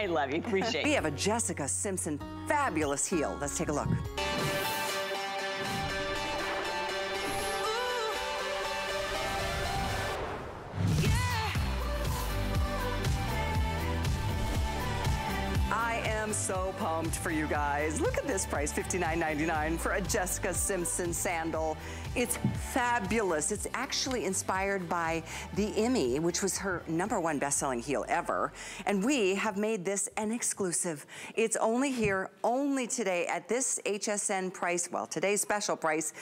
I love you. Appreciate it. We have a Jessica Simpson fabulous heel. Let's take a look. I'm so pumped for you guys. Look at this price, $59.99 for a Jessica Simpson sandal. It's fabulous. It's actually inspired by the Emmy, which was her #1 best-selling heel ever. And we have made this an exclusive. It's only here, only today at this HSN price, well, today's special price,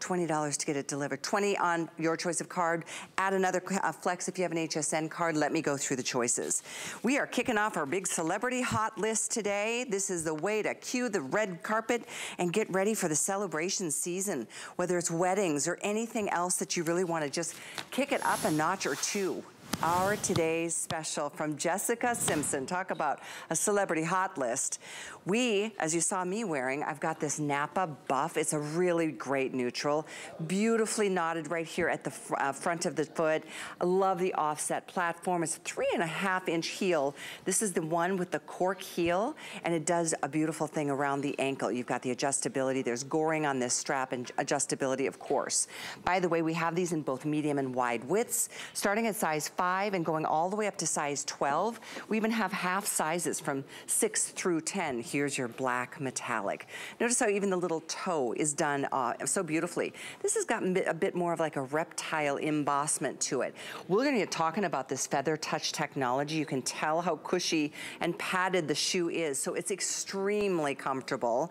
$20 to get it delivered. $20 on your choice of card. Add another flex if you have an HSN card. Let me go through the choices. We are kicking off our big celebrity hot list today. This is the way to cue the red carpet and get ready for the celebration season, whether it's weddings or anything else that you really want to just kick it up a notch or two. Our today's special from Jessica Simpson. Talk about a celebrity hot list. We, as you saw me wearing, I've got this Napa buff. It's a really great neutral. Beautifully knotted right here at the front of the foot. I love the offset platform. It's a 3.5-inch heel. This is the one with the cork heel, and it does a beautiful thing around the ankle. You've got the adjustability. There's goring on this strap and adjustability, of course. By the way, we have these in both medium and wide widths, starting at size 5 and going all the way up to size 12. We even have half sizes from 6 through 10. Here's your black metallic. Notice how even the little toe is done so beautifully. This has gotten a bit more of like a reptile embossment to it. We're gonna get talking about this Feather Touch technology. You can tell how cushy and padded the shoe is, so it's extremely comfortable.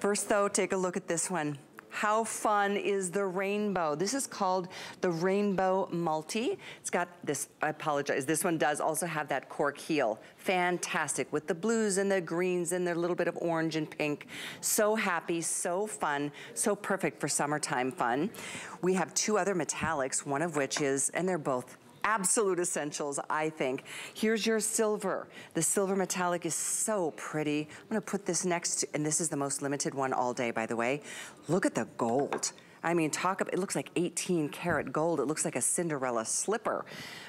First though, take a look at this one. How fun is the rainbow? This is called the Rainbow Multi. It's got this, I apologize, this one does also have that cork heel. Fantastic, with the blues and the greens and their little bit of orange and pink. So happy, so fun, so perfect for summertime fun. We have two other metallics, one of which is, and they're both absolute essentials, I think. Here's your silver. The silver metallic is so pretty. I'm gonna put this next, and this is the most limited one all day, by the way. Look at the gold. I mean, talk about, it looks like 18 karat gold. It looks like a Cinderella slipper.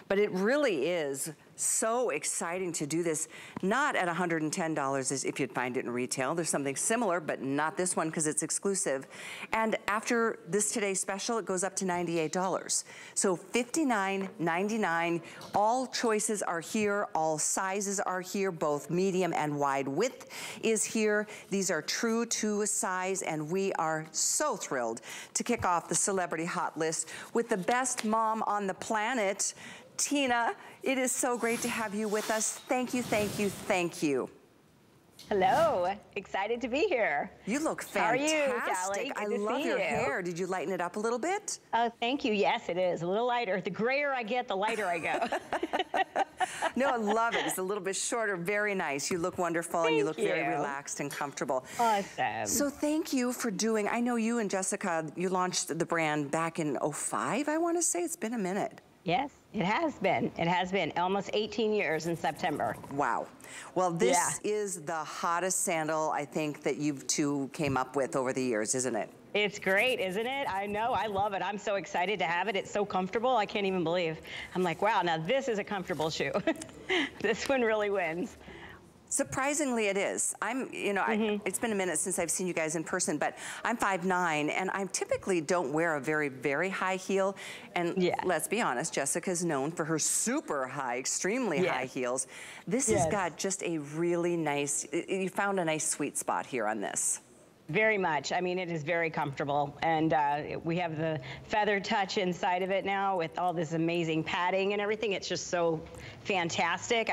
But it really is so exciting to do this. Not at $110 as if you'd find it in retail. There's something similar, but not this one because it's exclusive. And after this today's special, it goes up to $98. So $59.99. All choices are here. All sizes are here. Both medium and wide width is here. These are true to size, and we are so thrilled to kick off the celebrity hot list with the best mom on the planet, Tina. It is so great to have you with us. Thank you, thank you, thank you. Hello, excited to be here. You look fantastic. How are you, Callie? Good to see you. I love your hair. Did you lighten it up a little bit? Oh, thank you. Yes, it is. A little lighter. The grayer I get, the lighter I go. No, I love it. It's a little bit shorter. Very nice. You look wonderful, and you look very relaxed and comfortable. Awesome. So thank you for doing, I know you and Jessica, you launched the brand back in 05, I want to say. It's been a minute. Yes, it has been. It has been almost 18 years in September. Wow. Well, this is the hottest sandal I think that you two came up with over the years, isn't it? It's great, isn't it? I know, I love it. I'm so excited to have it. It's so comfortable, I can't even believe. I'm like, wow, now this is a comfortable shoe. This one really wins. Surprisingly, it is. I'm, you know, it's been a minute since I've seen you guys in person, but I'm 5'9", and I typically don't wear a very, very high heel. And let's be honest, Jessica's known for her super high, extremely high heels. This has got just a really nice, you found a nice sweet spot here on this. Very much. I mean, it is very comfortable, and we have the Feather Touch inside of it now with all this amazing padding and everything. It's just so fantastic.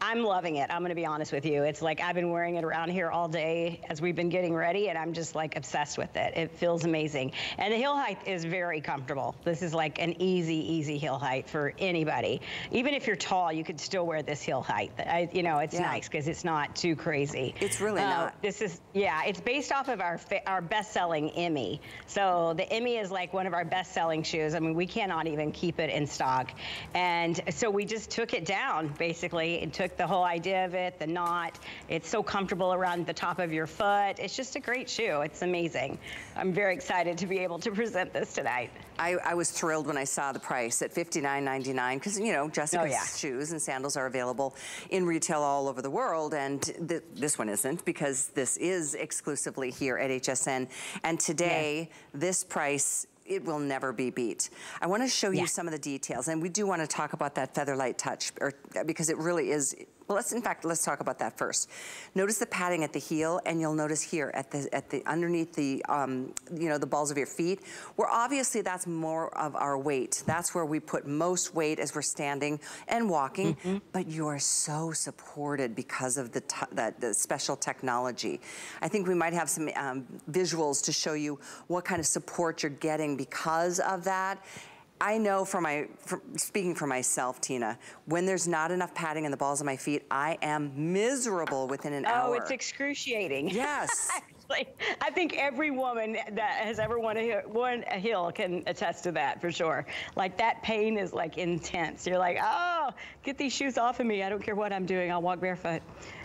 I'm loving it. I'm going to be honest with you. It's like I've been wearing it around here all day as we've been getting ready, and I'm just like obsessed with it. It feels amazing, and the heel height is very comfortable. This is like an easy heel height for anybody. Even if you're tall, you could still wear this heel height. You know, it's nice because it's not too crazy. It's really not. This is it's based off of our best-selling Emmy. So the Emmy is like one of our best-selling shoes. I mean, we cannot even keep it in stock. And so we just took it down, basically. It took the whole idea of it, the knot. It's so comfortable around the top of your foot. It's just a great shoe. It's amazing. I'm very excited to be able to present this tonight. I was thrilled when I saw the price at $59.99 because, you know, Jessica's shoes and sandals are available in retail all over the world, and this one isn't, because this is exclusively here at HSN. And today, this price, it will never be beat. I want to show you some of the details, and we do want to talk about that Featherlight Touch, because it really is. Well, let's talk about that first. Notice the padding at the heel, and you'll notice here at the underneath the you know, the balls of your feet, where obviously that's more of our weight. That's where we put most weight as we're standing and walking. But you are so supported because of the special technology. I think we might have some visuals to show you what kind of support you're getting because of that. I know speaking for myself, Tina, when there's not enough padding in the balls of my feet, I am miserable within an hour. Oh, it's excruciating. Yes. Like, I think every woman that has ever worn a heel can attest to that, for sure. Like, that pain is like intense. You're like, oh, get these shoes off of me. I don't care what I'm doing. I'll walk barefoot.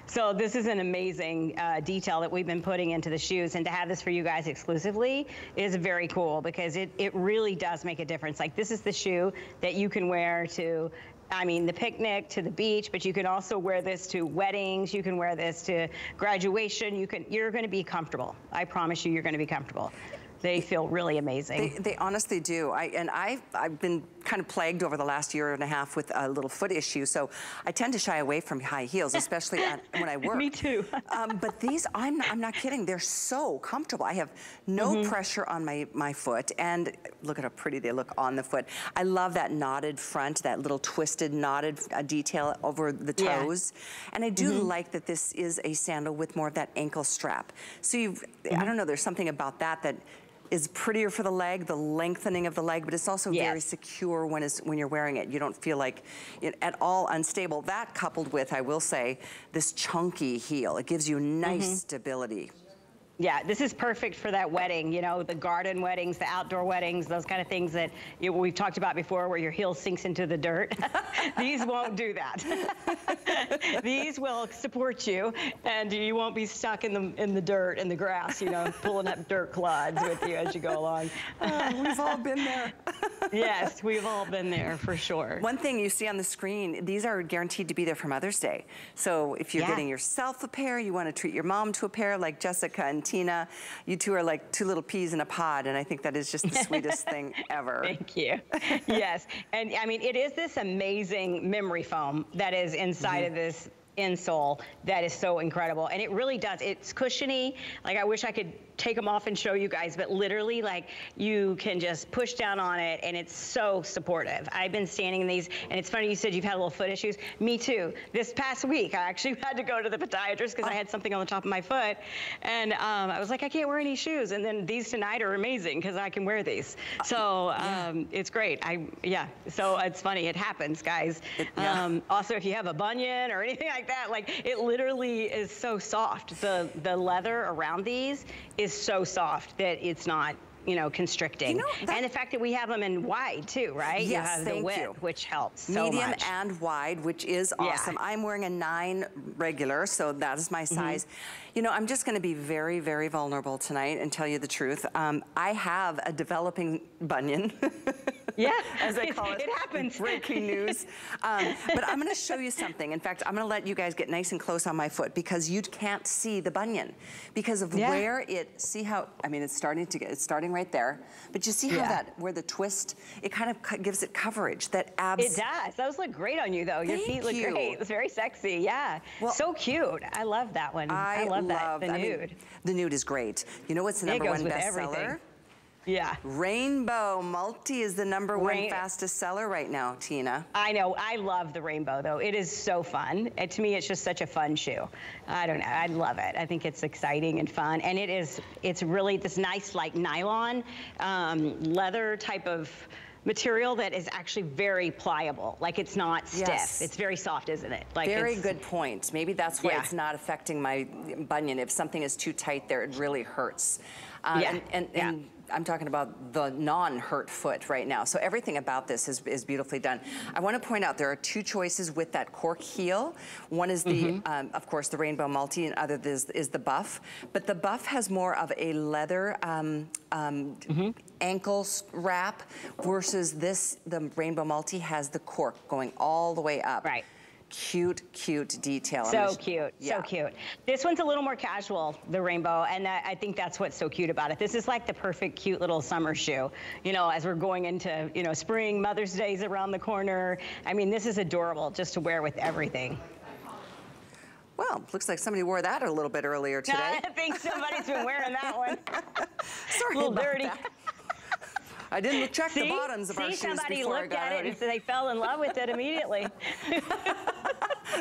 So this is an amazing detail that we've been putting into the shoes, and to have this for you guys exclusively is very cool, because it really does make a difference. Like, this is the shoe that you can wear to, I mean, the picnic, to the beach, but you can also wear this to weddings, you can wear this to graduation, you're gonna be comfortable. I promise you, you're gonna be comfortable. They feel really amazing. They honestly do. I've been kind of plagued over the last year and a half with a little foot issue, so I tend to shy away from high heels, especially when I work. Me too. But these, I'm not kidding, they're so comfortable. I have no pressure on my foot, and look at how pretty they look on the foot. I love that knotted front, that little twisted knotted detail over the toes. And I do like that this is a sandal with more of that ankle strap. So I don't know, there's something about that is prettier for the leg, the lengthening of the leg, but it's also very secure when you're wearing it. You don't feel like it at all unstable. That coupled with, I will say, this chunky heel, it gives you nice stability. Yeah, this is perfect for that wedding, you know, the garden weddings, the outdoor weddings, those kind of things that we've talked about before where your heel sinks into the dirt. These won't do that. These will support you, and you won't be stuck in the dirt and the grass, you know, pulling up dirt clods with you as you go along. We've all been there. Yes, we've all been there for sure. One thing you see on the screen, these are guaranteed to be there for Mother's Day. So if you're getting yourself a pair, you want to treat your mom to a pair, like Jessica and Tina, you two are like two little peas in a pod, and I think that is just the sweetest thing ever. Thank you. Yes, and I mean, it is this amazing memory foam that is inside of this insole that is so incredible, and it really does. It's cushiony. Like, I wish I could take them off and show you guys, but literally, like, you can just push down on it, and it's so supportive. I've been standing in these, and it's funny, you said you've had little foot issues. Me too. This past week, I actually had to go to the podiatrist because I had something on the top of my foot, and I was like, I can't wear any shoes, and then these tonight are amazing because I can wear these. So it's great. So it's funny. It happens, guys. Also, if you have a bunion or anything like that, like, it literally is so soft. The leather around these is so soft that it's not, you know, constricting. You know, and the fact that we have them in wide too, right? Yes, you have the width, which helps so much. Medium and wide, which is awesome. I'm wearing a 9 regular, so that is my size. You know, I'm just gonna be very, very vulnerable tonight and tell you the truth. I have a developing bunion. As I call it. It happens. Breaking news. But I'm gonna show you something. In fact, I'm gonna let you guys get nice and close on my foot, because you can't see the bunion because of where it, see how, I mean, it's starting right there. But you see how where the twist, it kind of gives it coverage, that abs. It does. Those look great on you though. Your feet look great. It's very sexy, Well, so cute. I love that one. I love that, the nude. I mean, the nude is great. You know what's the number one bestseller? Rainbow Multi is the number one fastest seller right now, Tina. I know. I love the rainbow, though. It is so fun. To me, it's just such a fun shoe. I don't know. I love it. I think it's exciting and fun. And it's really this nice, like, nylon leather type of material that is actually very pliable. Like, it's not stiff. Yes. It's very soft, isn't it? Like, very good point. Maybe that's why it's not affecting my bunion. If something is too tight there, it really hurts. And I'm talking about the non-hurt foot right now. So everything about this is beautifully done. I want to point out there are two choices with that cork heel. One is the, of course, the rainbow multi, and other is the buff. But the buff has more of a leather ankle wrap versus this, the rainbow multi has the cork going all the way up. Right. Cute, cute detail. So cute, so cute. This one's a little more casual, the rainbow, and I think that's what's so cute about it. This is like the perfect cute little summer shoe. You know, as we're going into, you know, spring, Mother's Day's around the corner. I mean, this is adorable just to wear with everything. Well, looks like somebody wore that a little bit earlier today. I think somebody's been wearing that one. Sorry about that. I didn't check the bottoms of our shoes before I got out. Somebody looked at it and so they fell in love with it immediately.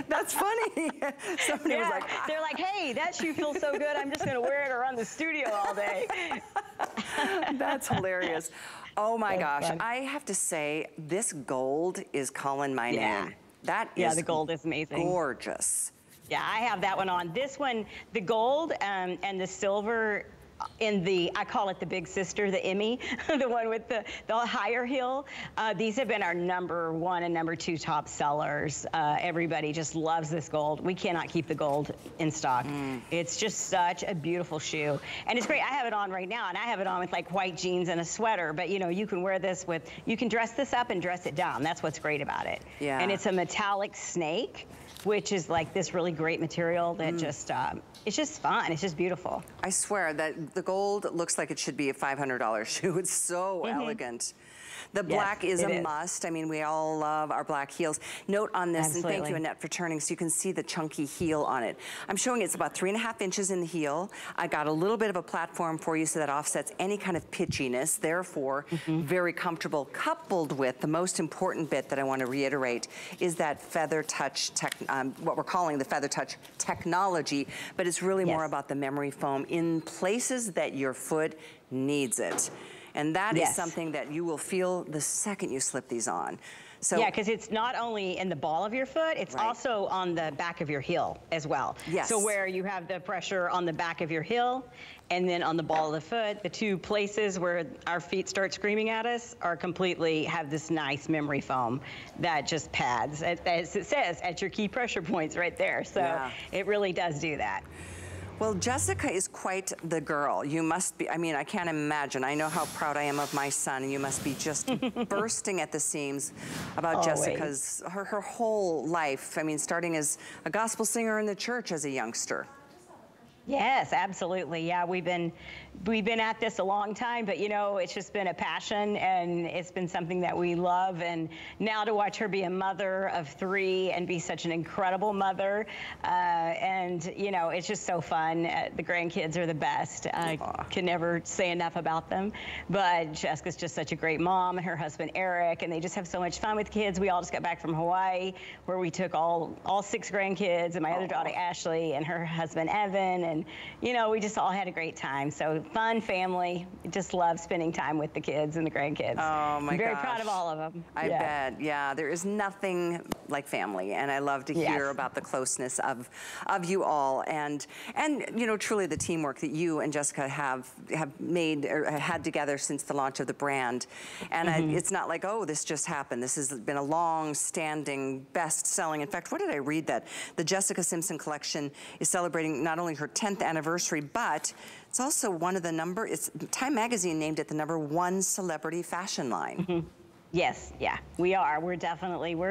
That's funny. Somebody was like, ah. They're like, hey, that shoe feels so good. I'm just going to wear it around the studio all day. That's hilarious. Oh, my gosh. Fun. I have to say, this gold is calling my name. That is the gold is amazing. Gorgeous. Yeah, I have that one on. This one, the gold and the silver... in the, I call it the big sister, the Emmy, the one with the higher heel. These have been our number one and number two top sellers. Everybody just loves this gold. We cannot keep the gold in stock. It's just such a beautiful shoe. And it's great, I have it on right now, and I have it on with like white jeans and a sweater, but you know, you can wear this with, you can dress this up and dress it down. That's what's great about it. Yeah. And it's a metallic snake, which is like this really great material that just, it's just fun, it's just beautiful. I swear that the gold looks like it should be a $500 shoe. It's so elegant. The black is a must. I mean, we all love our black heels. Note on this, and thank you, Annette, for turning so you can see the chunky heel on it. I'm showing it's about 3.5 inches in the heel. I got a little bit of a platform for you so that offsets any kind of pitchiness, therefore very comfortable. Coupled with the most important bit that I want to reiterate is that Feather Touch, what we're calling the Feather Touch technology, but it's really more about the memory foam in places that your foot needs it. And that is something that you will feel the second you slip these on. So, yeah, because it's not only in the ball of your foot, it's also on the back of your heel as well. Yes. So where you have the pressure on the back of your heel and then on the ball of the foot, the two places where our feet start screaming at us are completely have this nice memory foam that just pads, as it says, at your key pressure points right there. So it really does do that. Well, Jessica is quite the girl. You must be, I mean, I can't imagine. I know how proud I am of my son, and you must be just bursting at the seams about Jessica's, her whole life. I mean, starting as a gospel singer in the church as a youngster. Yes, absolutely. Yeah, we've been at this a long time, but you know, it's just been a passion and it's been something that we love. And now to watch her be a mother of three and be such an incredible mother, and you know, it's just so fun. The grandkids are the best. I can never say enough about them. But Jessica's just such a great mom, and her husband Eric, and they just have so much fun with kids. We all just got back from Hawaii, where we took all six grandkids and my other daughter Ashley and her husband Evan. And, you know, we just all had a great time. So fun family. Just love spending time with the kids and the grandkids. Oh, my gosh. I'm very proud of all of them. I bet. Yeah, there is nothing like family. And I love to hear about the closeness of you all. And you know, truly the teamwork that you and Jessica have made or had together since the launch of the brand. And it's not like, oh, this just happened. This has been a long-standing, best-selling. In fact, what did I read that? The Jessica Simpson collection is celebrating not only her 10th anniversary, but it's also one of the Time Magazine named it the #1 celebrity fashion line. Yes, yeah, we are. We're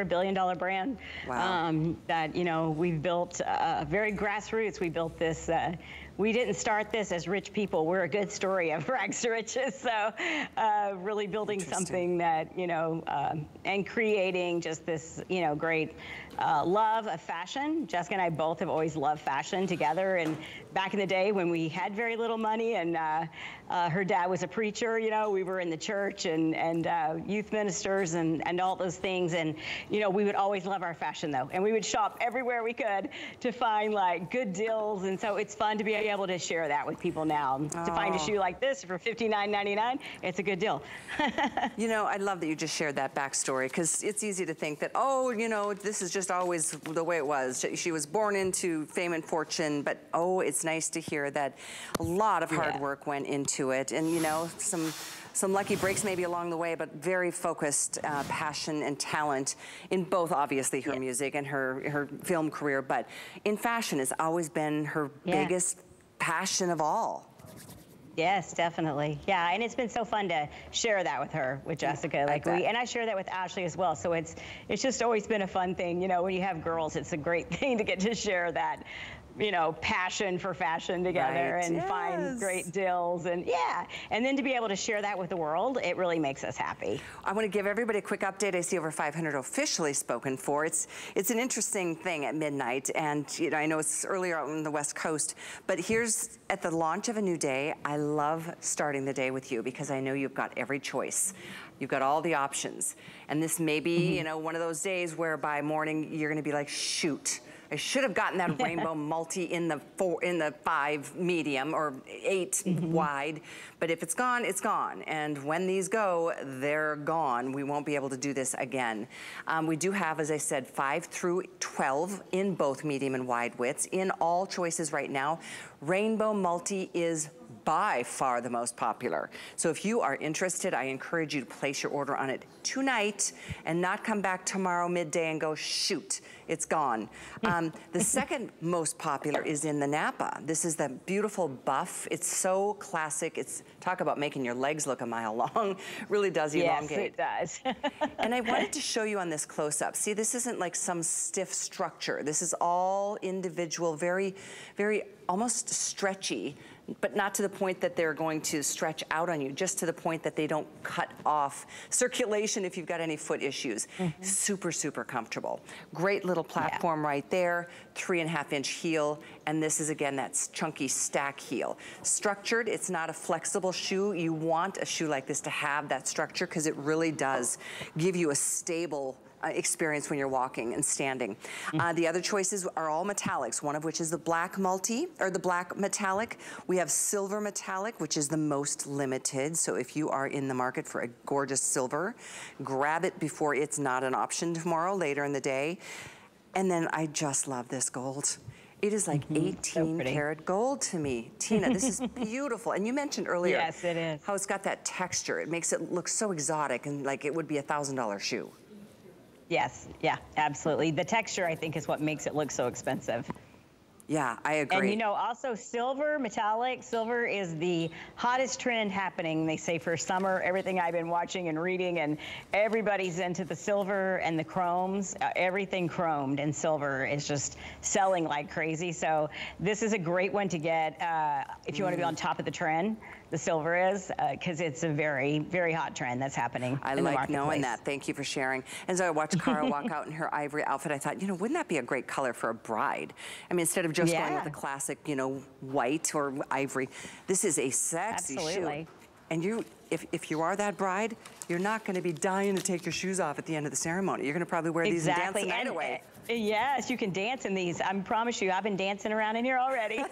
a billion-dollar brand. Wow. That, you know, we've built very grassroots. We built this. We didn't start this as rich people. We're a good story of rags to riches. So really building something that, you know, and creating just this, you know, great love of fashion. Jessica and I both have always loved fashion together. And back in the day when we had very little money and her dad was a preacher, you know, we were in the church and youth ministers and all those things. And, you know, we would always love our fashion, though. And we would shop everywhere we could to find, like, good deals. And so it's fun to be be able to share that with people now. Oh. To find a shoe like this for $59.99, it's a good deal. You know, I love that you just shared that backstory, because it's easy to think that, oh, you know, this is just always the way it was. She was born into fame and fortune, but oh, it's nice to hear that a lot of hard work went into it, and, you know, some lucky breaks maybe along the way, but very focused passion and talent in both, obviously, her music and her film career, but in fashion has always been her biggest passion of all. Yes, definitely. Yeah, and it's been so fun to share that with her, with Jessica. Like and I share that with Ashley as well. So it's just always been a fun thing. You know, when you have girls, it's a great thing to get to share that, you know, passion for fashion together and find great deals and and then to be able to share that with the world, it really makes us happy. I want to give everybody a quick update. I see over 500 officially spoken for. It's an interesting thing at midnight, and you know, I know it's earlier on the West Coast, but here's at the launch of a new day. I love starting the day with you, because I know you've got every choice. You've got all the options, and this may be you know, one of those days where by morning you're going to be like, shoot, I should have gotten that rainbow multi in the 5 medium or 8 wide, but if it's gone, it's gone. And when these go, they're gone. We won't be able to do this again. We do have, as I said, 5 through 12 in both medium and wide widths. In all choices right now, rainbow multi is by far the most popular. So if you are interested, I encourage you to place your order on it tonight and not come back tomorrow midday and go, shoot, it's gone. The second most popular is in the Napa. This is the beautiful buff. It's so classic. It's, talk about making your legs look a mile long. Really does elongate. Yes, it does. And I wanted to show you on this close-up. See, this isn't like some stiff structure. This is all individual, very, very almost stretchy, but not to the point that they're going to stretch out on you, just to the point that they don't cut off circulation if you've got any foot issues. Super, super comfortable. Great little platform right there, 3.5-inch heel, and this is, again, that chunky stack heel. Structured, it's not a flexible shoe. You want a shoe like this to have that structure, because it really does give you a stable experience when you're walking and standing. The other choices are all metallics, one of which is the black multi, or the black metallic. We have silver metallic, which is the most limited. So if you are in the market for a gorgeous silver, grab it before it's not an option tomorrow, later in the day. And then I just love this gold. It is like 18-karat gold to me. Tina, this is beautiful. And you mentioned earlier how it's got that texture. It makes it look so exotic and like it would be a $1,000 shoe. Yes, yeah, absolutely. The texture, I think, is what makes it look so expensive. Yeah, I agree. And you know, also silver, metallic, silver is the hottest trend happening, they say, for summer. Everything I've been watching and reading, and everybody's into the silver and the chromes. Everything chromed and silver is just selling like crazy. So this is a great one to get if you want to be on top of the trend. The silver is, because it's a very, very hot trend that's happening. I like knowing that. Thank you for sharing. And so I watched Cara walk out in her ivory outfit. I thought, you know, wouldn't that be a great color for a bride? I mean, instead of just going with the classic, you know, white or ivory, this is a sexy shoe. And you, if you are that bride, you're not going to be dying to take your shoes off at the end of the ceremony. You're going to probably wear these and dance the night away. Yes, you can dance in these. I promise you, I've been dancing around in here already.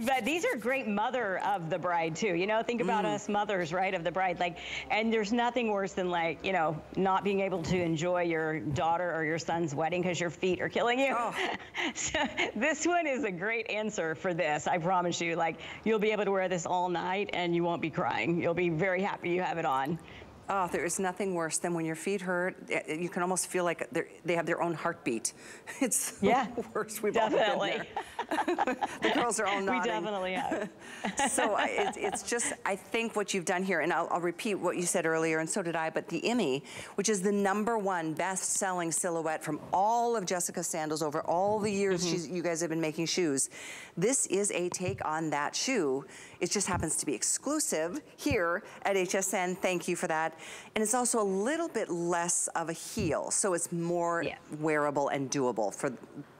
But these are great mother of the bride, too. You know, think about us mothers, right, of the bride. Like, and there's nothing worse than, like, you know, not being able to enjoy your daughter or your son's wedding because your feet are killing you. Oh. So this one is a great answer for this, I promise you. Like, you'll be able to wear this all night and you won't be crying. You'll be very happy you have it on. Oh, there is nothing worse than when your feet hurt. You can almost feel like they have their own heartbeat. It's the worst. We've all been there. The girls are all nodding. We definitely have. So it's just, I think what you've done here, and I'll repeat what you said earlier, and so did I, but the Emmy, which is the #1 best-selling silhouette from all of Jessica Sandel's over all the years you guys have been making shoes. This is a take on that shoe. It just happens to be exclusive here at HSN. Thank you for that. And it's also a little bit less of a heel, so it's more wearable and doable for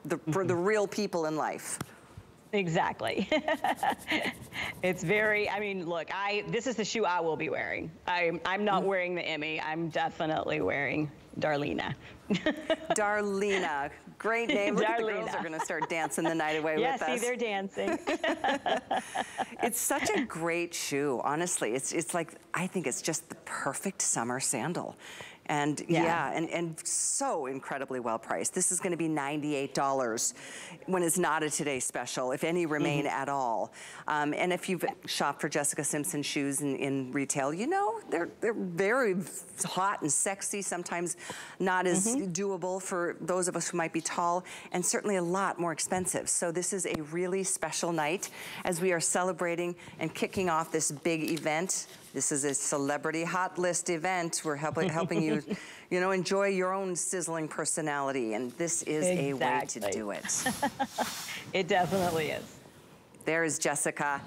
the real people in life. Exactly. It's very, I mean, look, this is the shoe I will be wearing. I'm not wearing the Emmy. I'm definitely wearing Darlena. Darlena. Great name. Look, Darlena. The girls are going to start dancing the night away with us. Yeah, see, they're dancing. It's such a great shoe, honestly. It's like, I think it's just the perfect summer sandal. And and so incredibly well priced. This is going to be $98 when it's not a today special, if any remain at all. And if you've shopped for Jessica Simpson shoes in retail, you know they're very hot and sexy, sometimes not as doable for those of us who might be tall, and certainly a lot more expensive. So this is a really special night as we are celebrating and kicking off this big event. This is a celebrity hot list event. We're helping you, you know, enjoy your own sizzling personality, and this is a way to do it. It definitely is. There is Jessica.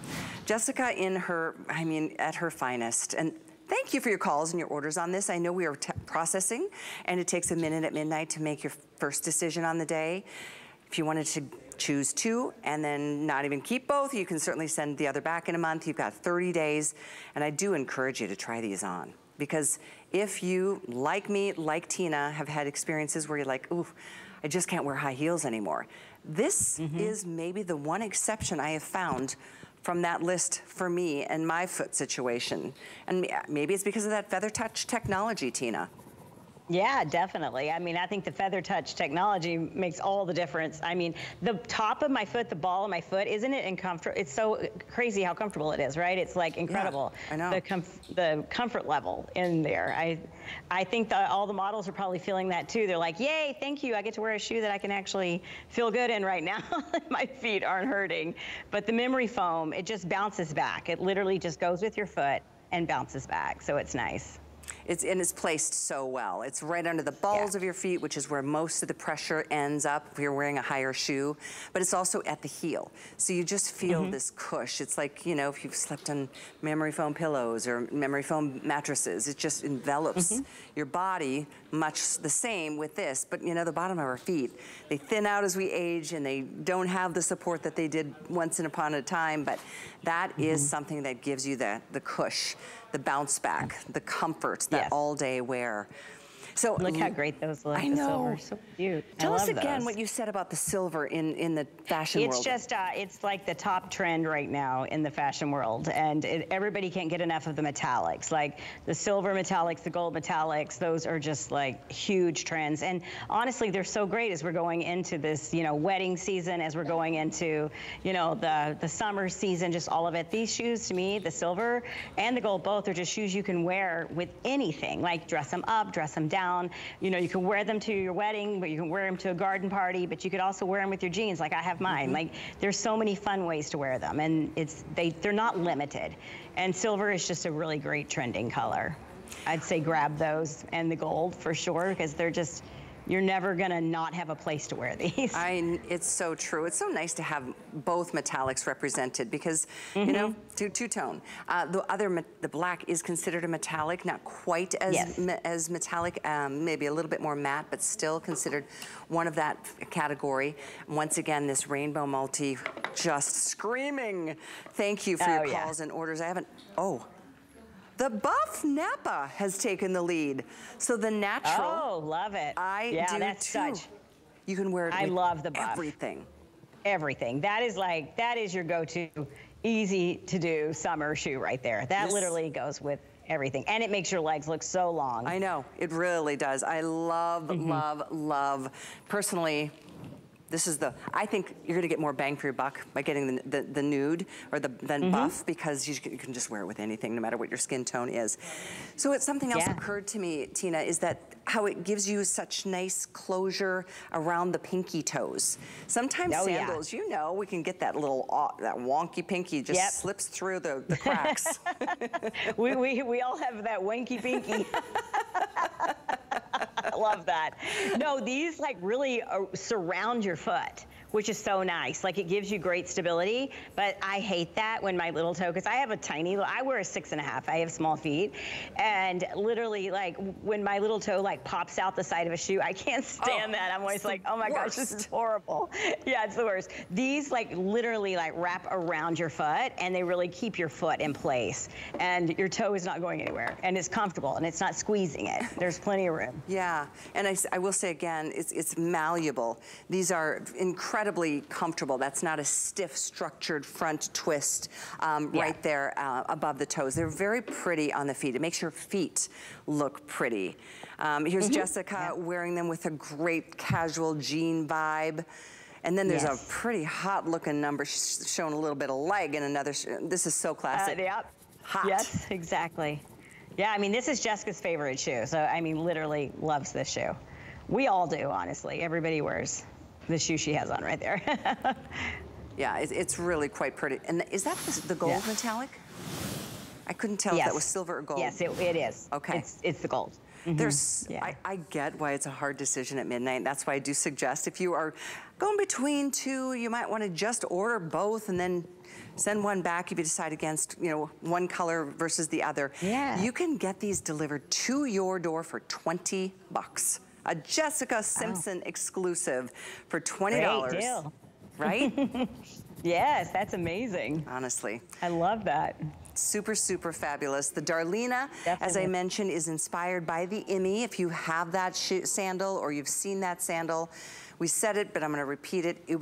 Jessica in her, I mean, at her finest. And thank you for your calls and your orders on this. I know we are processing, and it takes a minute at midnight to make your first decision on the day. If you wanted to choose two and then not even keep both, you can certainly send the other back in a month. You've got 30 days, and I do encourage you to try these on, because if you, like me, like Tina, have had experiences where you're like, ooh, I just can't wear high heels anymore. This is maybe the one exception I have found from that list for me and my foot situation. And maybe it's because of that Feather Touch technology, Tina. Yeah, definitely. I mean, I think the Feather Touch technology makes all the difference. I mean, the top of my foot, the ball of my foot, isn't it uncomfortable? It's so crazy how comfortable it is, right? It's like incredible. Yeah, I know. The comfort level in there. I think that all the models are probably feeling that too. They're like, yay, thank you. I get to wear a shoe that I can actually feel good in right now. My feet aren't hurting. But the memory foam, it just bounces back. It literally just goes with your foot and bounces back. So it's nice. And it's placed so well. It's right under the balls of your feet, which is where most of the pressure ends up if you're wearing a higher shoe, but it's also at the heel. So you just feel this cush. It's like, you know, if you've slept on memory foam pillows or memory foam mattresses, it just envelops your body much the same with this. But you know, the bottom of our feet, they thin out as we age and they don't have the support that they did once upon a time, but that is something that gives you the cush, the bounce back, the comfort, that all day wear. So look how great those look. I know, the silver, so cute. Tell us again what you said about the silver in the fashion world. It's just, it's like the top trend right now in the fashion world, and everybody can't get enough of the metallics, like the silver metallics, the gold metallics. Those are just like huge trends, and honestly, they're so great as we're going into this, you know, wedding season, as we're going into, you know, the summer season, just all of it. These shoes, to me, the silver and the gold, both are just shoes you can wear with anything. Like dress them up, dress them down. You know, you can wear them to your wedding, but you can wear them to a garden party, but you could also wear them with your jeans, like I have mine. Like, there's so many fun ways to wear them, and they're not limited. And silver is just a really great trending color. I'd say grab those, and the gold for sure, because they're just, you're never gonna not have a place to wear these. It's so true. It's so nice to have both metallics represented, because you know, two-tone. The black is considered a metallic, not quite as as metallic, maybe a little bit more matte, but still considered one of that category. Once again, this rainbow multi, just screaming. Thank you for your calls and orders. I haven't. The buff Napa has taken the lead. So the natural. Oh, love it. I do too. You can wear it with love the buff. Everything. Everything. That is like, that is your go-to, easy to do summer shoe right there. That literally goes with everything. And it makes your legs look so long. I know, it really does. I love, love, love. Personally, this is the, I think you're gonna get more bang for your buck by getting the nude or the buff, because you can just wear it with anything, no matter what your skin tone is. So it's something else occurred to me, Tina, is that how it gives you such nice closure around the pinky toes. Sometimes sandals, you know, we can get that little, that wonky pinky just slips through the cracks. we all have that wanky pinky. I love that. No, these like really surround your foot, which is so nice. Like, it gives you great stability, but I hate that when my little toe, because I have a tiny, I wear a 6.5, I have small feet, and literally, like, when my little toe, like, pops out the side of a shoe, I can't stand that. I'm always like, oh my gosh, this is horrible. Yeah, it's the worst. These, like, literally, like, wrap around your foot, and they really keep your foot in place, and your toe is not going anywhere, and it's comfortable, and it's not squeezing it. There's plenty of room. Yeah, and I will say again, it's malleable. These are incredibly comfortable. That's not a stiff, structured front twist right there above the toes. They're very pretty on the feet. It makes your feet look pretty. Here's Jessica wearing them with a great casual jean vibe. And then there's a pretty hot looking number. She's shown a little bit of leg in another. This is so classic. Yep. Hot. Yes, exactly. Yeah, I mean, this is Jessica's favorite shoe. So, I mean, literally loves this shoe. We all do, honestly. Everybody wears the shoe she has on right there. Yeah, it's really quite pretty. And is that the gold metallic? I couldn't tell if that was silver or gold. Yes, it is. Okay. It's the gold. Mm-hmm. I get why it's a hard decision at midnight. That's why I do suggest if you are going between two, you might want to just order both and then send one back if you decide against, you know, one color versus the other. Yeah. You can get these delivered to your door for $20. A Jessica Simpson exclusive for $20. Great deal. Right? Yes, that's amazing. Honestly. I love that. Super, super fabulous. The Darlena, as I mentioned, is inspired by the Emmy. If you have that sandal or you've seen that sandal, we said it, but I'm going to repeat it. It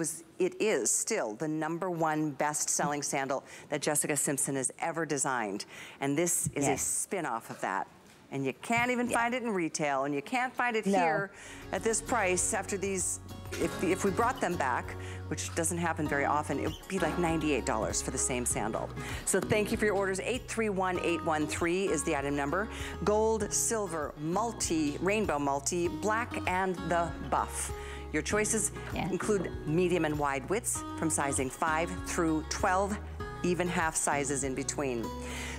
is still the #1 best-selling sandal that Jessica Simpson has ever designed. And this is a spin-off of that. And you can't even find it in retail, and you can't find it here at this price after these, if we brought them back, which doesn't happen very often, it would be like $98 for the same sandal. So thank you for your orders. 831813 is the item number. Gold, silver, multi, rainbow multi, black, and the buff. Your choices include medium and wide widths from sizing 5 through 12. Even half sizes in between.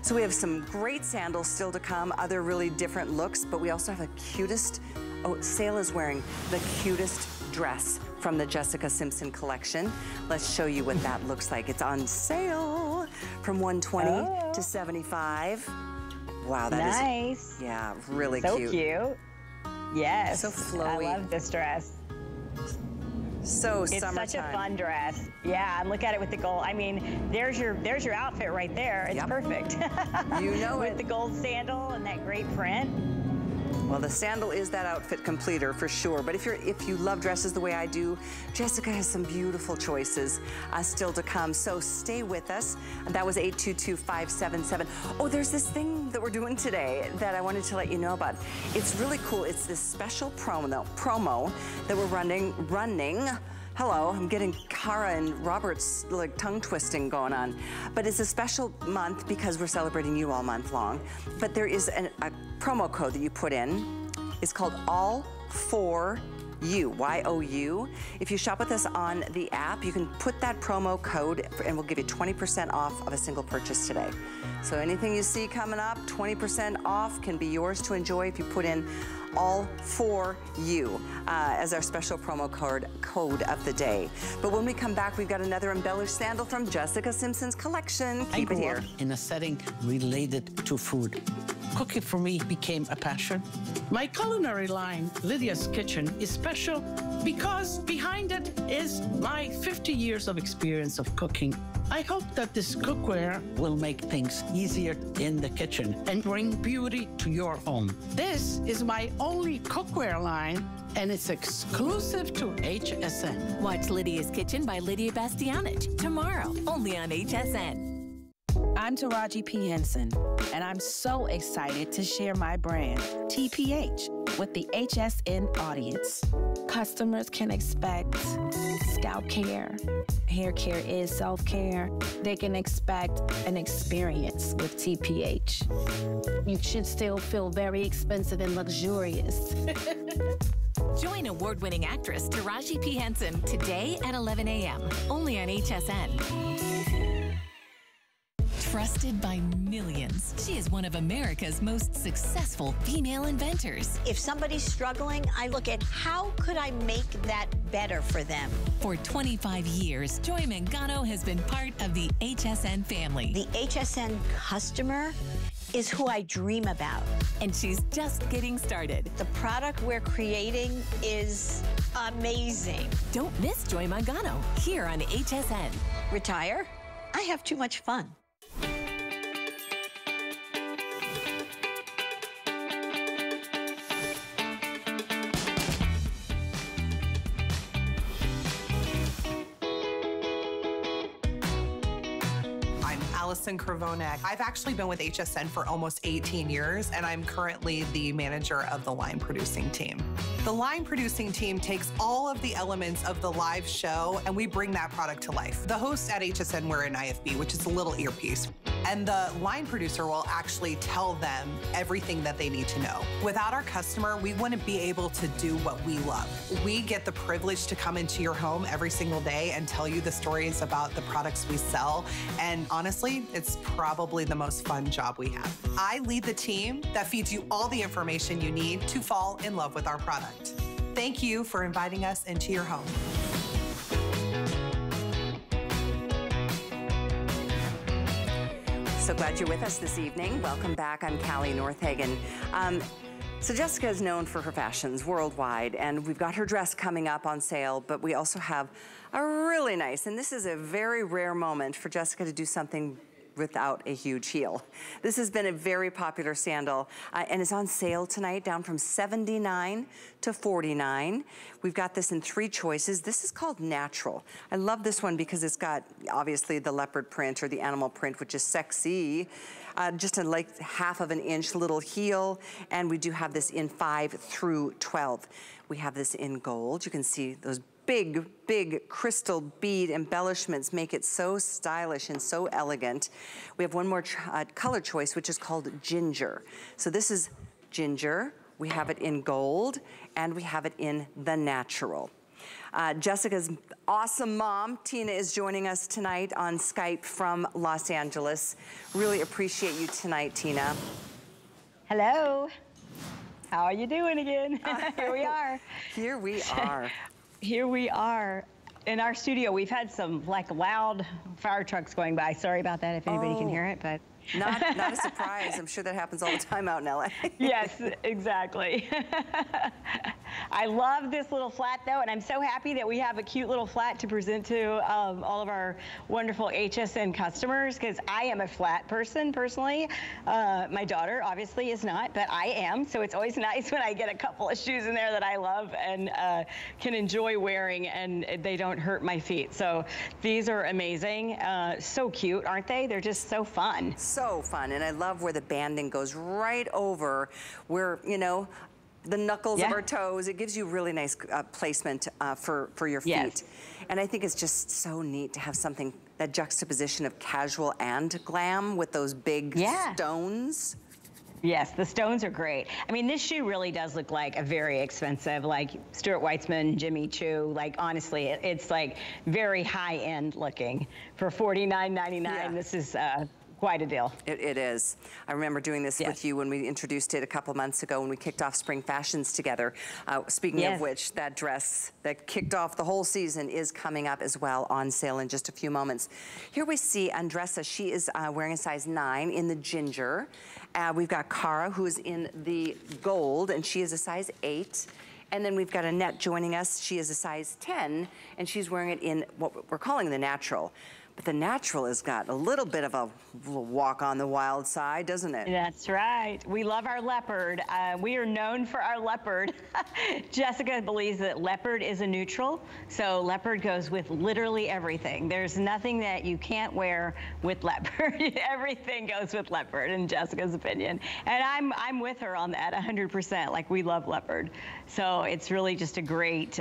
So we have some great sandals still to come, other really different looks, but we also have the cutest, Sayla's wearing the cutest dress from the Jessica Simpson collection. Let's show you what that looks like. It's on sale from $120 to $75. Wow, that is nice. Yeah, really cute. So cute. Yes. So flowy. I love this dress. So summertime. It's such a fun dress. Yeah, and look at it with the gold. I mean, there's your outfit right there. It's perfect. You know it. With the gold sandal and that great print. Well, the sandal is that outfit completer for sure. But if you love dresses the way I do, Jessica has some beautiful choices still to come. So stay with us. That was 822-577. Oh, there's this thing that we're doing today that I wanted to let you know about. It's really cool. It's this special promo that we're running. Hello, I'm getting Cara and Robert's like tongue twisting going on. But it's a special month because we're celebrating you all month long. But there is a promo code that you put in. It's called All4U, Y-O-U. If you shop with us on the app, you can put that promo code and we'll give you 20% off of a single purchase today. So anything you see coming up, 20% off can be yours to enjoy if you put in All4U as our special promo code of the day. But when we come back, we've got another embellished sandal from Jessica Simpson's collection. Keep it here. In a setting related to food, cooking for me became a passion. My culinary line, Lydia's Kitchen, is special because behind it is my 50 years of experience of cooking. I hope that this cookware will make things easier in the kitchen and bring beauty to your home. This is my only cookware line, and it's exclusive to HSN. Watch Lydia's Kitchen by Lydia Bastianich tomorrow, only on HSN. I'm Taraji P. Henson, and I'm so excited to share my brand, TPH, with the HSN audience. Customers can expect scalp care. Hair care is self-care. They can expect an experience with TPH. You should still feel very expensive and luxurious. Join award-winning actress Taraji P. Henson today at 11 a.m., only on HSN. Trusted by millions, she is one of America's most successful female inventors. If somebody's struggling, I look at how could I make that better for them. For 25 years, Joy Mangano has been part of the HSN family. The HSN customer is who I dream about. And she's just getting started. The product we're creating is amazing. Don't miss Joy Mangano here on HSN. Retire? I have too much fun. Kravonek. I've actually been with HSN for almost 18 years, and I'm currently the manager of the line producing team. The line producing team takes all of the elements of the live show, and we bring that product to life. The hosts at HSN wear an IFB, which is a little earpiece, and the line producer will actually tell them everything that they need to know. Without our customer, we wouldn't be able to do what we love. We get the privilege to come into your home every single day and tell you the stories about the products we sell, and honestly, it's probably the most fun job we have. I lead the team that feeds you all the information you need to fall in love with our product. Thank you for inviting us into your home. So glad you're with us this evening. Welcome back. I'm Callie Northagen. So Jessica is known for her fashions worldwide, and we've got her dress coming up on sale, but we also have a really nice, and this is a very rare moment for Jessica to do something without a huge heel. This has been a very popular sandal, and it's on sale tonight, down from $79 to $49. We've got this in three choices. This is called Natural. I love this one because it's got, obviously, the leopard print or the animal print, which is sexy. Just a like half of an inch little heel, and we do have this in 5 through 12. We have this in gold. You can see those big crystal bead embellishments make it so stylish and so elegant. We have one more color choice, which is called Ginger. So this is Ginger. We have it in gold, and we have it in the Natural. Jessica's awesome mom, Tina, is joining us tonight on Skype from Los Angeles. Really appreciate you tonight, Tina. Hello. How are you doing again? Here we are. Here we are. Here we are in our studio. We've had some like loud fire trucks going by. Sorry about that if anybody can hear it, but not a surprise. I'm sure that happens all the time out in LA. Yes, exactly. I love this little flat though, and I'm so happy that we have a cute little flat to present to all of our wonderful HSN customers, because I am a flat person personally. My daughter obviously is not, but I am, so it's always nice when I get a couple of shoes in there that I love and can enjoy wearing, and they don't hurt my feet. So these are amazing. So cute, aren't they? They're just so fun. So fun, and I love where the banding goes right over where, you know, the knuckles of our toes. It gives you really nice placement for your feet. Yes. And I think it's just so neat to have something, that juxtaposition of casual and glam with those big stones. Yes, the stones are great. I mean, this shoe really does look like a very expensive, like Stuart Weitzman, Jimmy Choo. Like, honestly, it's like very high-end looking. For $49.99, this is... quite a deal. It is. I remember doing this with you when we introduced it a couple months ago when we kicked off Spring Fashions together. Speaking of which, that dress that kicked off the whole season is coming up as well on sale in just a few moments. Here we see Andressa. She is wearing a size 9 in the Ginger. We've got Cara, who is in the Gold, and she is a size 8. And then we've got Annette joining us. She is a size 10, and she's wearing it in what we're calling the Natural. But the Natural has got a little bit of a walk on the wild side, doesn't it? That's right. We love our leopard. We are known for our leopard. Jessica believes that leopard is a neutral, so leopard goes with literally everything. There's nothing that you can't wear with leopard. Everything goes with leopard, in Jessica's opinion. And I'm with her on that 100%. Like, we love leopard. So it's really just a great,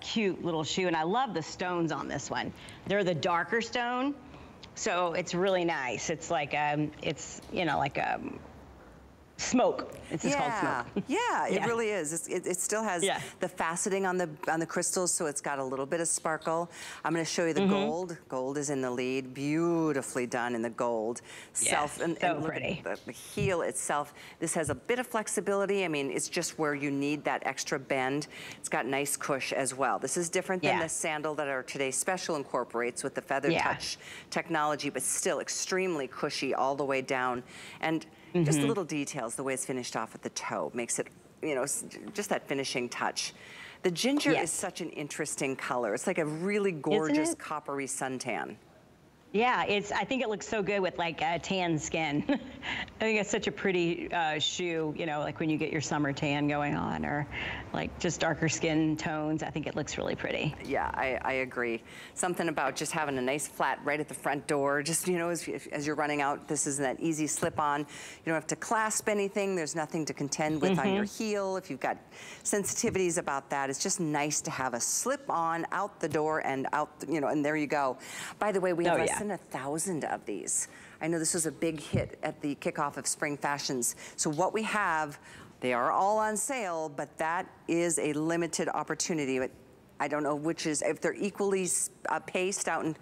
cute little shoe. And I love the stones on this one. They're the darker stones. So it's really nice. It's like, it's, you know, like smoke. It's just called smoke. Yeah, it really is. It still has the faceting on the crystals, so it's got a little bit of sparkle. I'm going to show you the gold. Gold is in the lead. Beautifully done in the gold. And look at the heel itself. This has a bit of flexibility. I mean, it's just where you need that extra bend. It's got nice cush as well. This is different than the sandal that our today's special incorporates with the Feather Touch technology, but still extremely cushy all the way down. And just the little details, the way it's finished off at the toe makes it, you know, just that finishing touch. The ginger is such an interesting color. It's like a really gorgeous coppery suntan. Yeah, it's. I think it looks so good with like a tan skin. I think it's such a pretty shoe, you know, like when you get your summer tan going on or like just darker skin tones. I think it looks really pretty. Yeah, I agree. Something about just having a nice flat right at the front door. Just, you know, as you're running out, this is that easy slip on. You don't have to clasp anything. There's nothing to contend with on your heel. If you've got sensitivities about that, it's just nice to have a slip on out the door and out, you know, and there you go. By the way, we have a 1,000 of these. I know this was a big hit at the kickoff of Spring Fashions. So what we have, they are all on sale, but that is a limited opportunity. But I don't know which is, if they're equally paced out in,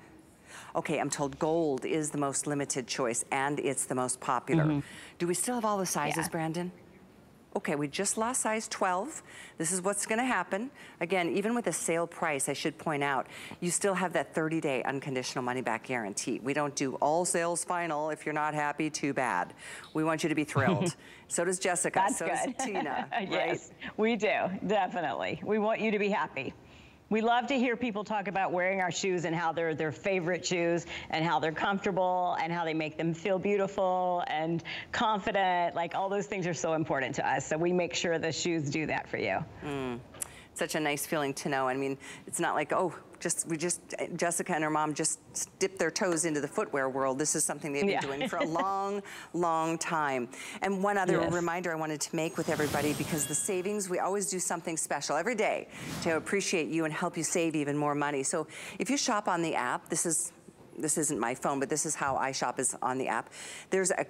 okay, I'm told gold is the most limited choice and it's the most popular. Do we still have all the sizes, Brandon? Okay, we just lost size 12. This is what's gonna happen. Again, even with a sale price, I should point out, you still have that 30-day unconditional money-back guarantee. We don't do all sales final. If you're not happy, too bad. We want you to be thrilled. So does Jessica, so does Tina, right? Yes, we do, definitely. We want you to be happy. We love to hear people talk about wearing our shoes and how they're their favorite shoes and how they're comfortable and how they make them feel beautiful and confident. Like all those things are so important to us. So we make sure the shoes do that for you. Such a nice feeling to know. I mean, it's not like, oh, Jessica and her mom just dipped their toes into the footwear world. This is something they've been doing for a long, long time. And one other reminder I wanted to make with everybody, because the savings, we always do something special every day to appreciate you and help you save even more money. So if you shop on the app, this isn't my phone, but this is how I shop, is on the app. There's a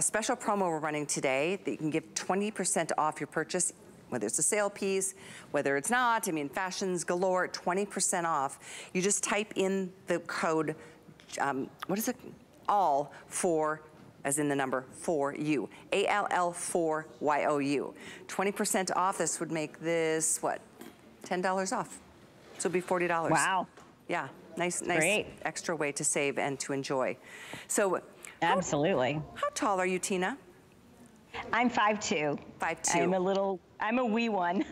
special promo we're running today that you can give 20% off your purchase, whether it's a sale piece, whether it's not. I mean, fashions galore, 20% off. You just type in the code, what is it? All for, as in the number, for you. ALL4YOU. 20% off, this would make this, what? $10 off. So it'd be $40. Wow. Yeah, nice Great. Extra way to save and to enjoy. So. Absolutely. How tall are you, Tina? I'm 5'2". 5'2". I'm a wee one.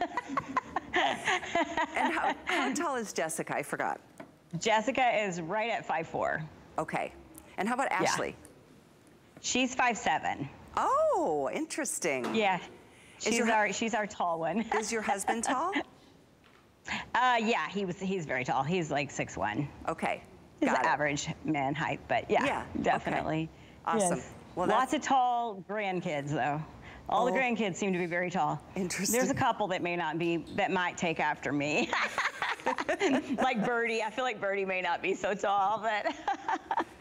And how tall is Jessica? I forgot. Jessica is right at 5'4". Okay. And how about Ashley? She's 5'7". Oh, interesting. Yeah. She's our tall one. Is your husband tall? Yeah, he's very tall. He's like 6'1". Okay. He's an average man height, but yeah, definitely. Okay. Awesome. Yes. Well, lots of tall grandkids, though. All the grandkids seem to be very tall. Interesting. There's a couple that may not be, that might take after me. Like Birdie. I feel like Birdie may not be so tall, but.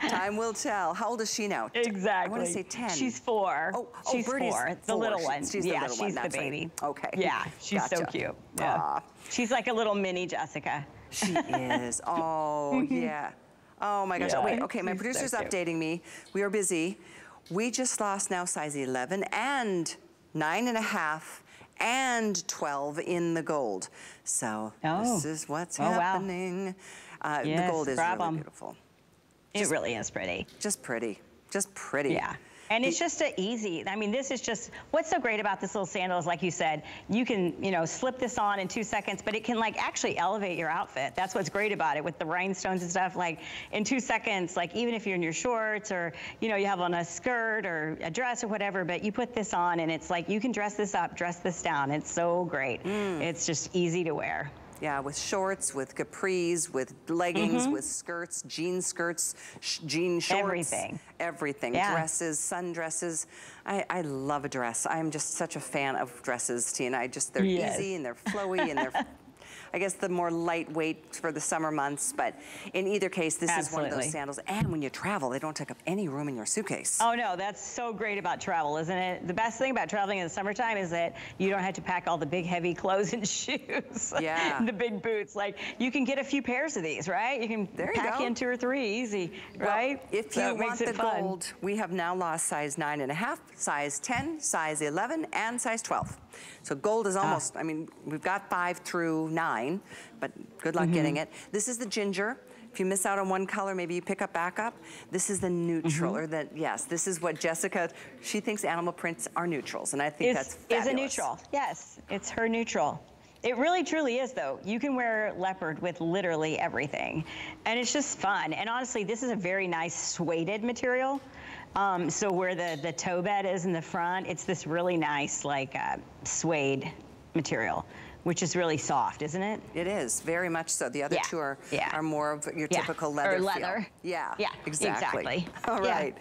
Time will tell. How old is she now? Exactly. I want to say 10. She's 4. Oh, she's 4. The little one. She's the little one. She's the baby. Right. Okay. Yeah, she's so cute. Yeah. She's like a little mini Jessica. She is. Oh, yeah. Oh, my gosh. Yeah. Oh, wait, okay, my producer's updating me. We are busy. We just lost now size 11 and 9.5 and 12 in the gold. So this is what's happening. Wow. The gold is really beautiful. It really is pretty. Just pretty. Just pretty. Yeah. And it's just easy. I mean, this is just, what's so great about this little sandal is, like you said, you can, you know, slip this on in 2 seconds, but it can like actually elevate your outfit. That's what's great about it with the rhinestones and stuff. Like in 2 seconds, like even if you're in your shorts or, you know, you have on a skirt or a dress or whatever, but you put this on and it's like, you can dress this up, dress this down. It's so great. It's just easy to wear. Yeah, with shorts, with capris, with leggings, with skirts, jean shorts. Everything. Everything. Yeah. Dresses, sundresses. I love a dress. I'm just such a fan of dresses, Tina. They're easy and they're flowy and they're I guess the more lightweight for the summer months, but in either case, this Absolutely. Is one of those sandals. And when you travel, they don't take up any room in your suitcase. Oh no, that's so great about travel, isn't it? The best thing about traveling in the summertime is that you don't have to pack all the big heavy clothes and shoes. Yeah. And the big boots. Like, you can get a few pairs of these, right? You can pack in 2 or 3, easy, right? Well, if you want the gold, we have now lost size 9.5, size 10, size 11, and size 12. So gold is almost, I mean, we've got 5 through 9, but good luck getting it. This is the ginger. If you miss out on one color, maybe you pick up backup. This is the neutral, or that, yes, this is what Jessica, she thinks animal prints are neutrals, and I think that's fabulous. It's a neutral, yes, it's her neutral. It really truly is though. You can wear leopard with literally everything, and it's just fun. And honestly, this is a very nice suede material. So where the toe bed is in the front, it's this really nice like suede material, which is really soft, isn't it? It is, very much so. The other two are more of your typical leather feel. Yeah, exactly. All right.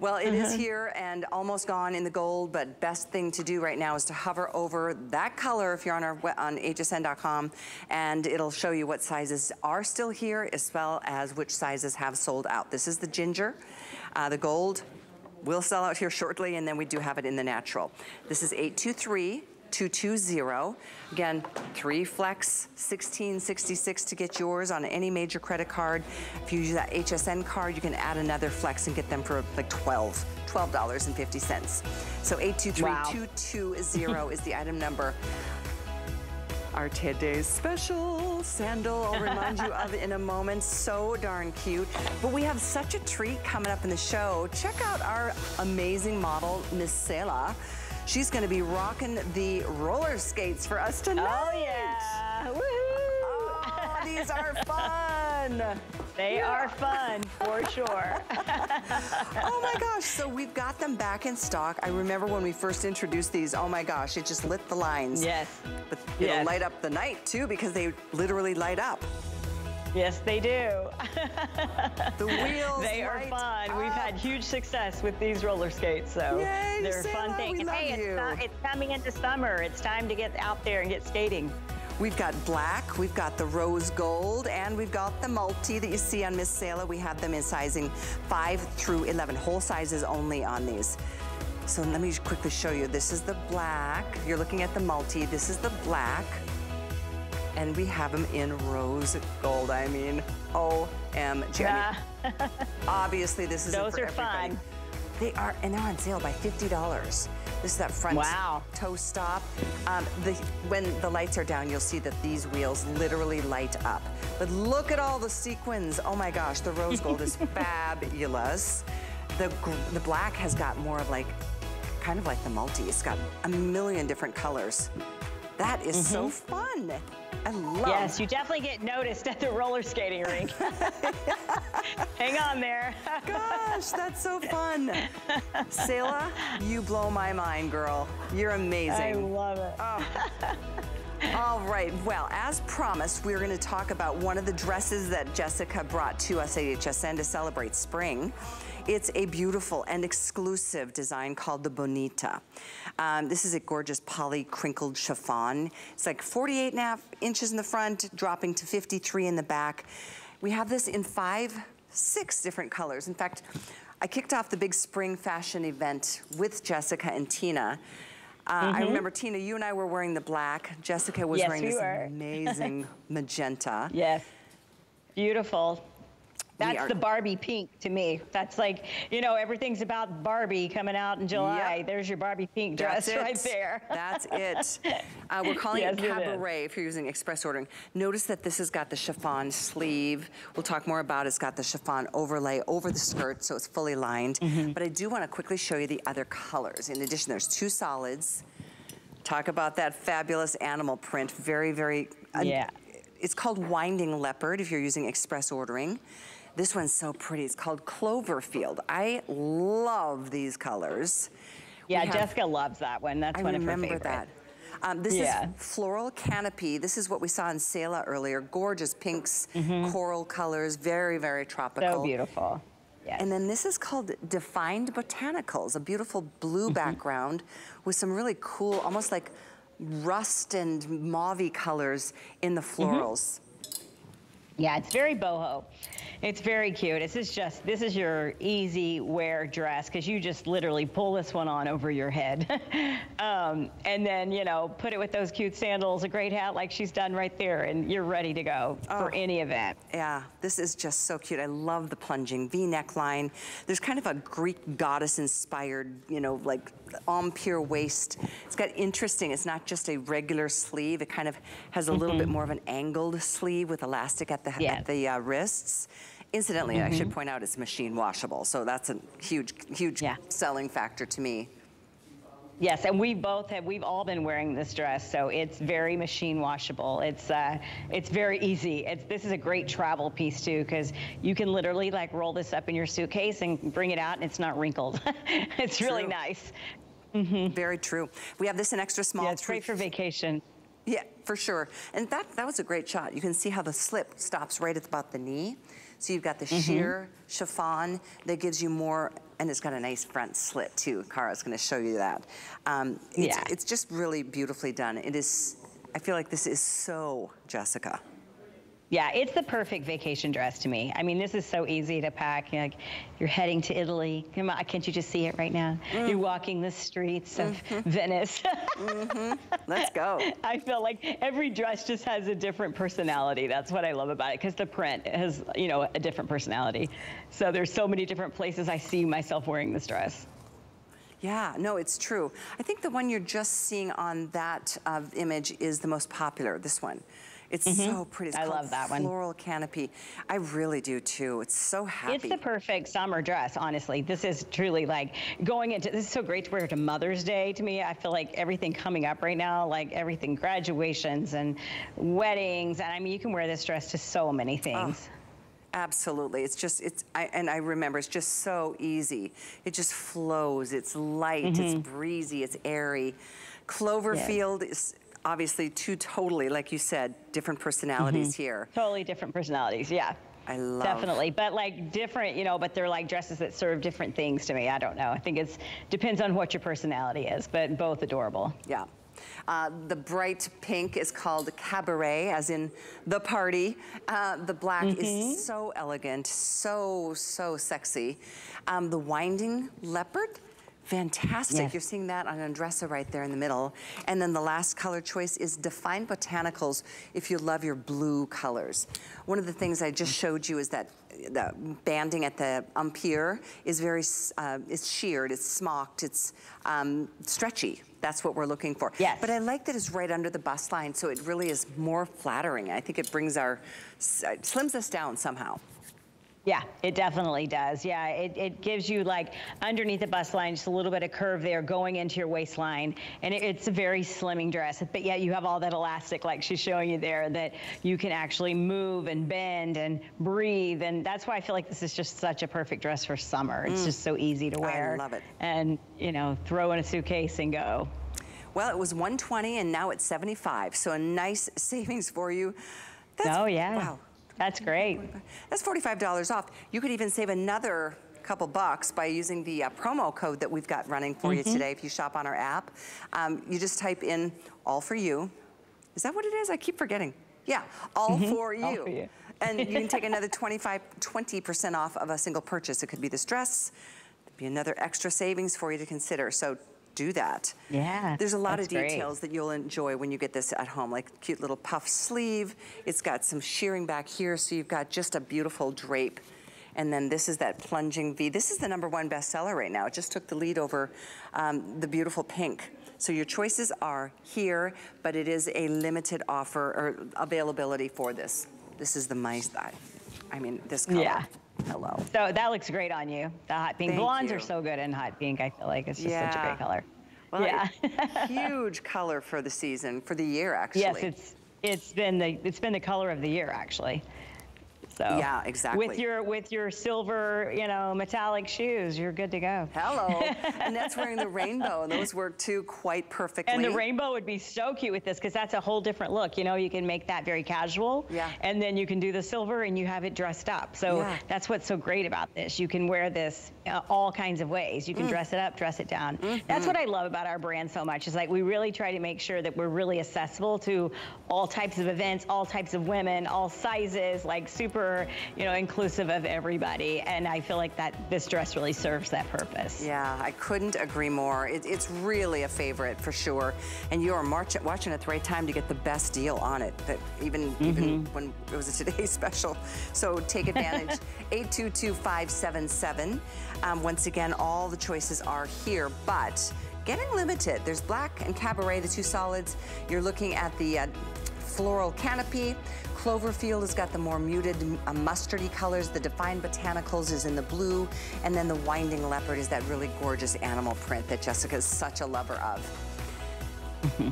Well, it is here and almost gone in the gold, but best thing to do right now is to hover over that color if you're on our hsn.com, and it'll show you what sizes are still here as well as which sizes have sold out. This is the ginger, the gold will sell out here shortly, and then we do have it in the natural. This is 823-220. Again, 3 flex 1666 to get yours on any major credit card. If you use that HSN card, you can add another flex and get them for like $12.50. So 823-220 is the item number. Our today's special sandal, I'll remind you of in a moment. So darn cute. But we have such a treat coming up in the show. Check out our amazing model, Miss Sela. She's going to be rocking the roller skates for us tonight. Oh, yeah. Woohoo. Oh, these are fun. They are fun, for sure. Oh, my gosh. So we've got them back in stock. I remember when we first introduced these, oh, my gosh, it just lit the lines. Yes. But it'll light up the night, too, because they literally light up. Yes, they do. The wheels. They are fun. Up. We've had huge success with these roller skates, so yay, they're a fun thing. And hey, it's coming into summer. It's time to get out there and get skating. We've got black, we've got the rose gold, and we've got the multi that you see on Miss Sela. We have them in sizing 5 through 11, whole sizes only on these. So let me just quickly show you. This is the black. You're looking at the multi. This is the black. And we have them in rose gold. I mean, OMG. Yeah. Obviously, this is for everybody. Those are fun. They are, and they're on sale by $50. This is that front toe stop. When the lights are down, you'll see that these wheels literally light up. But look at all the sequins. Oh my gosh, the rose gold is fabulous. The black has got more of like, kind of like the multi. It's got a million different colors. That is so fun. I love it. You definitely get noticed at the roller skating rink. Hang on there. Gosh, that's so fun. Sela, you blow my mind, girl. You're amazing. I love it. Oh. All right, well, as promised, we're gonna talk about one of the dresses that Jessica brought to us at HSN to celebrate spring. It's a beautiful and exclusive design called the Bonita. This is a gorgeous poly crinkled chiffon. It's like 48.5 inches in the front, dropping to 53 in the back. We have this in 5, 6 different colors. In fact, I kicked off the big spring fashion event with Jessica and Tina. I remember, Tina, you and I were wearing the black. Jessica was wearing this amazing magenta. Yes, beautiful. That's the Barbie pink to me. That's like, you know, everything's about Barbie coming out in July. Yep. There's your Barbie pink dress right there. That's it. We're calling it cabaret if you're using express ordering. Notice that this has got the chiffon sleeve. We'll talk more about it. It's got the chiffon overlay over the skirt, so it's fully lined. But I do want to quickly show you the other colors. In addition, there's 2 solids. Talk about that fabulous animal print. Very, very... It's called Winding Leopard if you're using express ordering. This one's so pretty. It's called Cloverfield. I love these colors. Yeah, Jessica loves that one. That's one of her favorites. I remember that. This is Floral Canopy. This is what we saw in Sela earlier. Gorgeous pinks, coral colors, very, very tropical. So beautiful. Yes. And then this is called Defined Botanicals, a beautiful blue background with some really cool, almost like rust and mauve-y colors in the florals. Yeah, it's very boho. It's very cute. This is your easy wear dress because you just literally pull this one on over your head. And then, you know, put it with those cute sandals, a great hat like she's done right there, and you're ready to go for any event. Yeah, this is just so cute. I love the plunging V neckline. There's kind of a Greek goddess inspired, you know, like empire waist. It's got interesting, it's not just a regular sleeve. It kind of has a little bit more of an angled sleeve with elastic at the, wrists. Incidentally, I should point out it's machine washable, so that's a huge, huge selling factor to me. Yes, and we've all been wearing this dress, so it's very machine washable. It's very easy. This is a great travel piece too, because you can literally like roll this up in your suitcase and bring it out, and it's not wrinkled. It's really nice. Very true. We have this in extra small. Yeah, it's great for vacation. Yeah, for sure. And that was a great shot. You can see how the slip stops right at about the knee. So you've got the sheer chiffon that gives you more, and it's got a nice front slit too. Cara's gonna show you that. It's just really beautifully done. It is, I feel like this is so Jessica. Yeah, it's the perfect vacation dress to me. I mean, this is so easy to pack. You're, like, you're heading to Italy. Come on, can't you just see it right now? You're walking the streets of Venice. Let's go. I feel like every dress just has a different personality. That's what I love about it, because the print has, you know, a different personality. So there's so many different places I see myself wearing this dress. Yeah, no, it's true. I think the one you're just seeing on that image is the most popular, this one. It's so pretty. It's I love that one. Floral canopy. I really do too. It's so happy. It's the perfect summer dress, honestly. This is truly like going into, this is so great to wear to Mother's Day to me. I feel like everything coming up right now, like everything, graduations and weddings. And I mean, you can wear this dress to so many things. Oh. Absolutely, it's just, and I remember, it's just so easy. It just flows, it's light, it's breezy, it's airy. Cloverfield is obviously two totally, like you said, different personalities here. Totally different personalities, yeah. I love. Definitely, but like different, you know, but they're like dresses that serve different things to me, I don't know. I think it's, depends on what your personality is, but both adorable. Yeah. The bright pink is called cabaret, as in the party. The black is so elegant, so sexy. The winding leopard, fantastic. You're seeing that on Andressa right there in the middle. And then the last color choice is Defined Botanicals, if you love your blue colors. One of the things I just showed you is that the banding at the umpire is very, it's sheared, it's smocked, it's stretchy. That's what we're looking for. Yes. But I like that it's right under the bust line, so it really is more flattering. I think it brings our, slims us down somehow. Yeah, it definitely does. Yeah, it gives you like underneath the bust line, just a little bit of curve there going into your waistline. And it's a very slimming dress, but yet you have all that elastic like she's showing you there that you can actually move and bend and breathe. And that's why I feel like this is just such a perfect dress for summer. It's just so easy to wear. I love it. And, you know, throw in a suitcase and go. Well, it was $120 and now it's $75. So a nice savings for you. That's, oh, yeah. Wow. That's great. That's $45 off. You could even save another couple bucks by using the promo code that we've got running for you today. If you shop on our app, you just type in all for you. Is that what it is? I keep forgetting. Yeah, all for you. All for you. And you can take another 20% off of a single purchase. It could be this dress. It'd be another extra savings for you to consider. So do that. Yeah. There's a lot of details that you'll enjoy when you get this at home, like cute little puff sleeve. It's got some shearing back here, so you've got just a beautiful drape. And then this is that plunging V. This is the #1 bestseller right now. It just took the lead over the beautiful pink. So your choices are here, but it is a limited offer or availability for this. This is the this color. Yeah. Hello. So that looks great on you, the hot pink. Blondes are so good in hot pink, I feel like. It's just such a great color. Well, huge color for the season, for the year, actually. Yes, it's been the color of the year, actually. So yeah, exactly. With your silver, you know, metallic shoes, you're good to go. Hello. And that's wearing the rainbow, and those work too quite perfectly. And the rainbow would be so cute with this because that's a whole different look. You know, you can make that very casual, yeah, and then you can do the silver and you have it dressed up. So yeah, that's what's so great about this. You can wear this all kinds of ways. You can dress it up, dress it down. Mm-hmm. That's what I love about our brand so much. It's like we really try to make sure that we're really accessible to all types of events, all types of women, all sizes, like super, you know, inclusive of everybody. And I feel like that this dress really serves that purpose. Yeah, I couldn't agree more. It's really a favorite for sure. And you are watching at the right time to get the best deal on it, that even when it was a today's special. So take advantage. 822-577. Once again, all the choices are here, but getting limited. There's black and cabaret, the two solids. You're looking at the floral canopy. Cloverfield has got the more muted mustardy colors. The Defined Botanicals is in the blue. And then the Winding Leopard is that really gorgeous animal print that Jessica is such a lover of.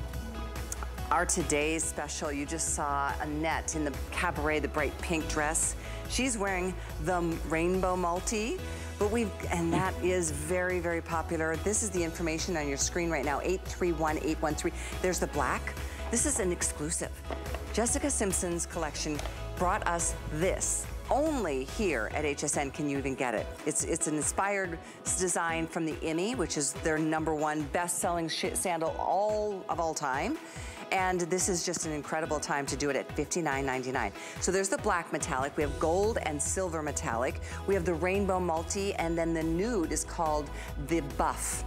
Our today's special, you just saw Annette in the cabaret, the bright pink dress. She's wearing the rainbow multi. But and that is very, very popular. This is the information on your screen right now, 831-813. There's the black. This is an exclusive. Jessica Simpson's collection brought us this. Only here at HSN can you even get it. It's an inspired design from the Emmy, which is their #1 best-selling sandal of all time. And this is just an incredible time to do it at $59.99. So there's the black metallic. We have gold and silver metallic. We have the rainbow multi, and then the nude is called the Buff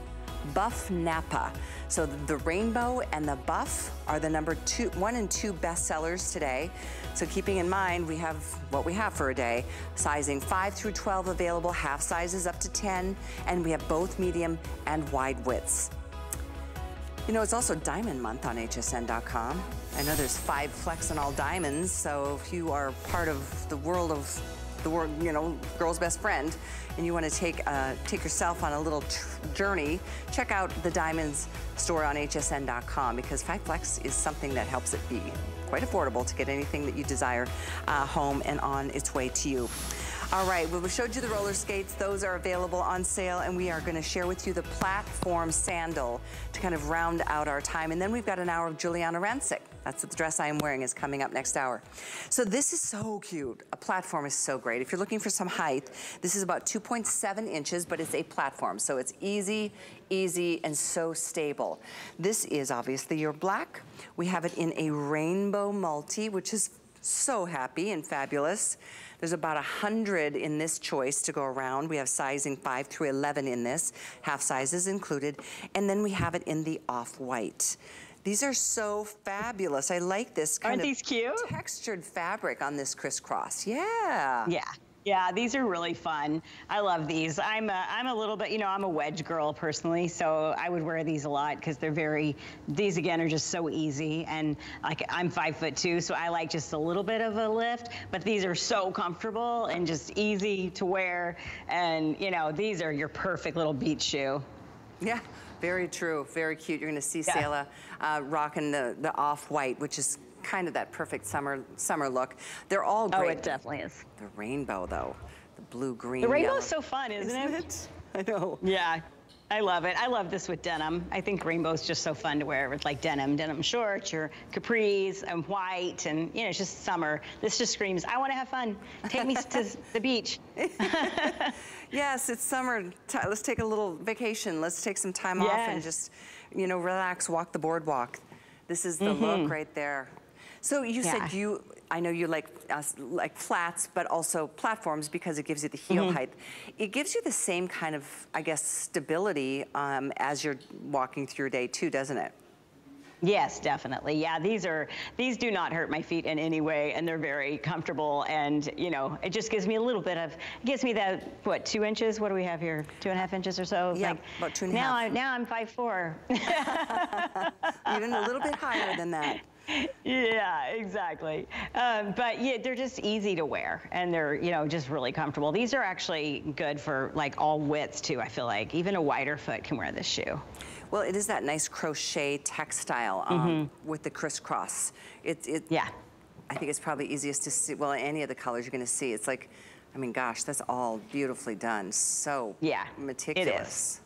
Napa. So the rainbow and the buff are the #1 and 2 best sellers today. So keeping in mind, we have what we have for a day. Sizing 5 through 12 available, half sizes up to 10, and we have both medium and wide widths. You know, it's also Diamond Month on HSN.com. I know there's 5 flex on all diamonds, so if you are part of the world of the world, you know, girl's best friend, and you want to take yourself on a little journey, check out the diamonds store on HSN.com, because 5 flex is something that helps it be quite affordable to get anything that you desire home and on its way to you. All right, well, we showed you the roller skates. Those are available on sale, and we are going to share with you the platform sandal to kind of round out our time. And then we've got an hour of Giuliana Rancic. That's what the dress I am wearing is coming up next hour. So this is so cute. A platform is so great. If you're looking for some height, this is about 2.7 inches, but it's a platform. So it's easy, and so stable. This is obviously your black. We have it in a rainbow multi, which is so happy and fabulous. There's about 100 in this choice to go around. We have sizing 5 through 11 in this, half sizes included. And then we have it in the off-white. These are so fabulous. I like this kind of textured fabric on this crisscross. Yeah. Yeah. Yeah, these are really fun. I love these. I'm a little bit, you know, I'm a wedge girl personally, so I would wear these a lot because they're these again are just so easy, and like I'm 5'2", so I like just a little bit of a lift, but these are so comfortable and just easy to wear, and you know, these are your perfect little beach shoe. Yeah. Very true, very cute. You're gonna see Sayla rocking the off-white, which is kind of that perfect summer look. They're all great. Oh, it definitely is. The rainbow though, the blue, green, the rainbow is so fun, isn't it? I know. Yeah, I love it. I love this with denim. I think rainbow's just so fun to wear with like denim shorts, your capris, and white, and you know, it's just summer. This just screams, I want to have fun. Take me to the beach. Yes, it's summer. Let's take a little vacation. Let's take some time off and just, you know, relax, walk the boardwalk. This is the look right there. So you said I know you like flats, but also platforms because it gives you the heel height. It gives you the same kind of, I guess, stability as you're walking through your day too, doesn't it? Yes, definitely. Yeah, these do not hurt my feet in any way, and they're very comfortable. And you know, it just gives me a little bit of, it gives me that, what, 2 inches? What do we have here? 2.5 inches or so? Yeah, like, about 2.5. Now I'm 5'4". Even a little bit higher than that. Yeah, exactly. But yeah, they're just easy to wear, and they're, you know, just really comfortable. These are actually good for like all widths too, I feel like. Even a wider foot can wear this shoe. Well, it is that nice crochet textile with the crisscross. It I think it's probably easiest to see, well, any of the colors you're gonna see. It's like, I mean, gosh, that's all beautifully done. So yeah, meticulous. It is.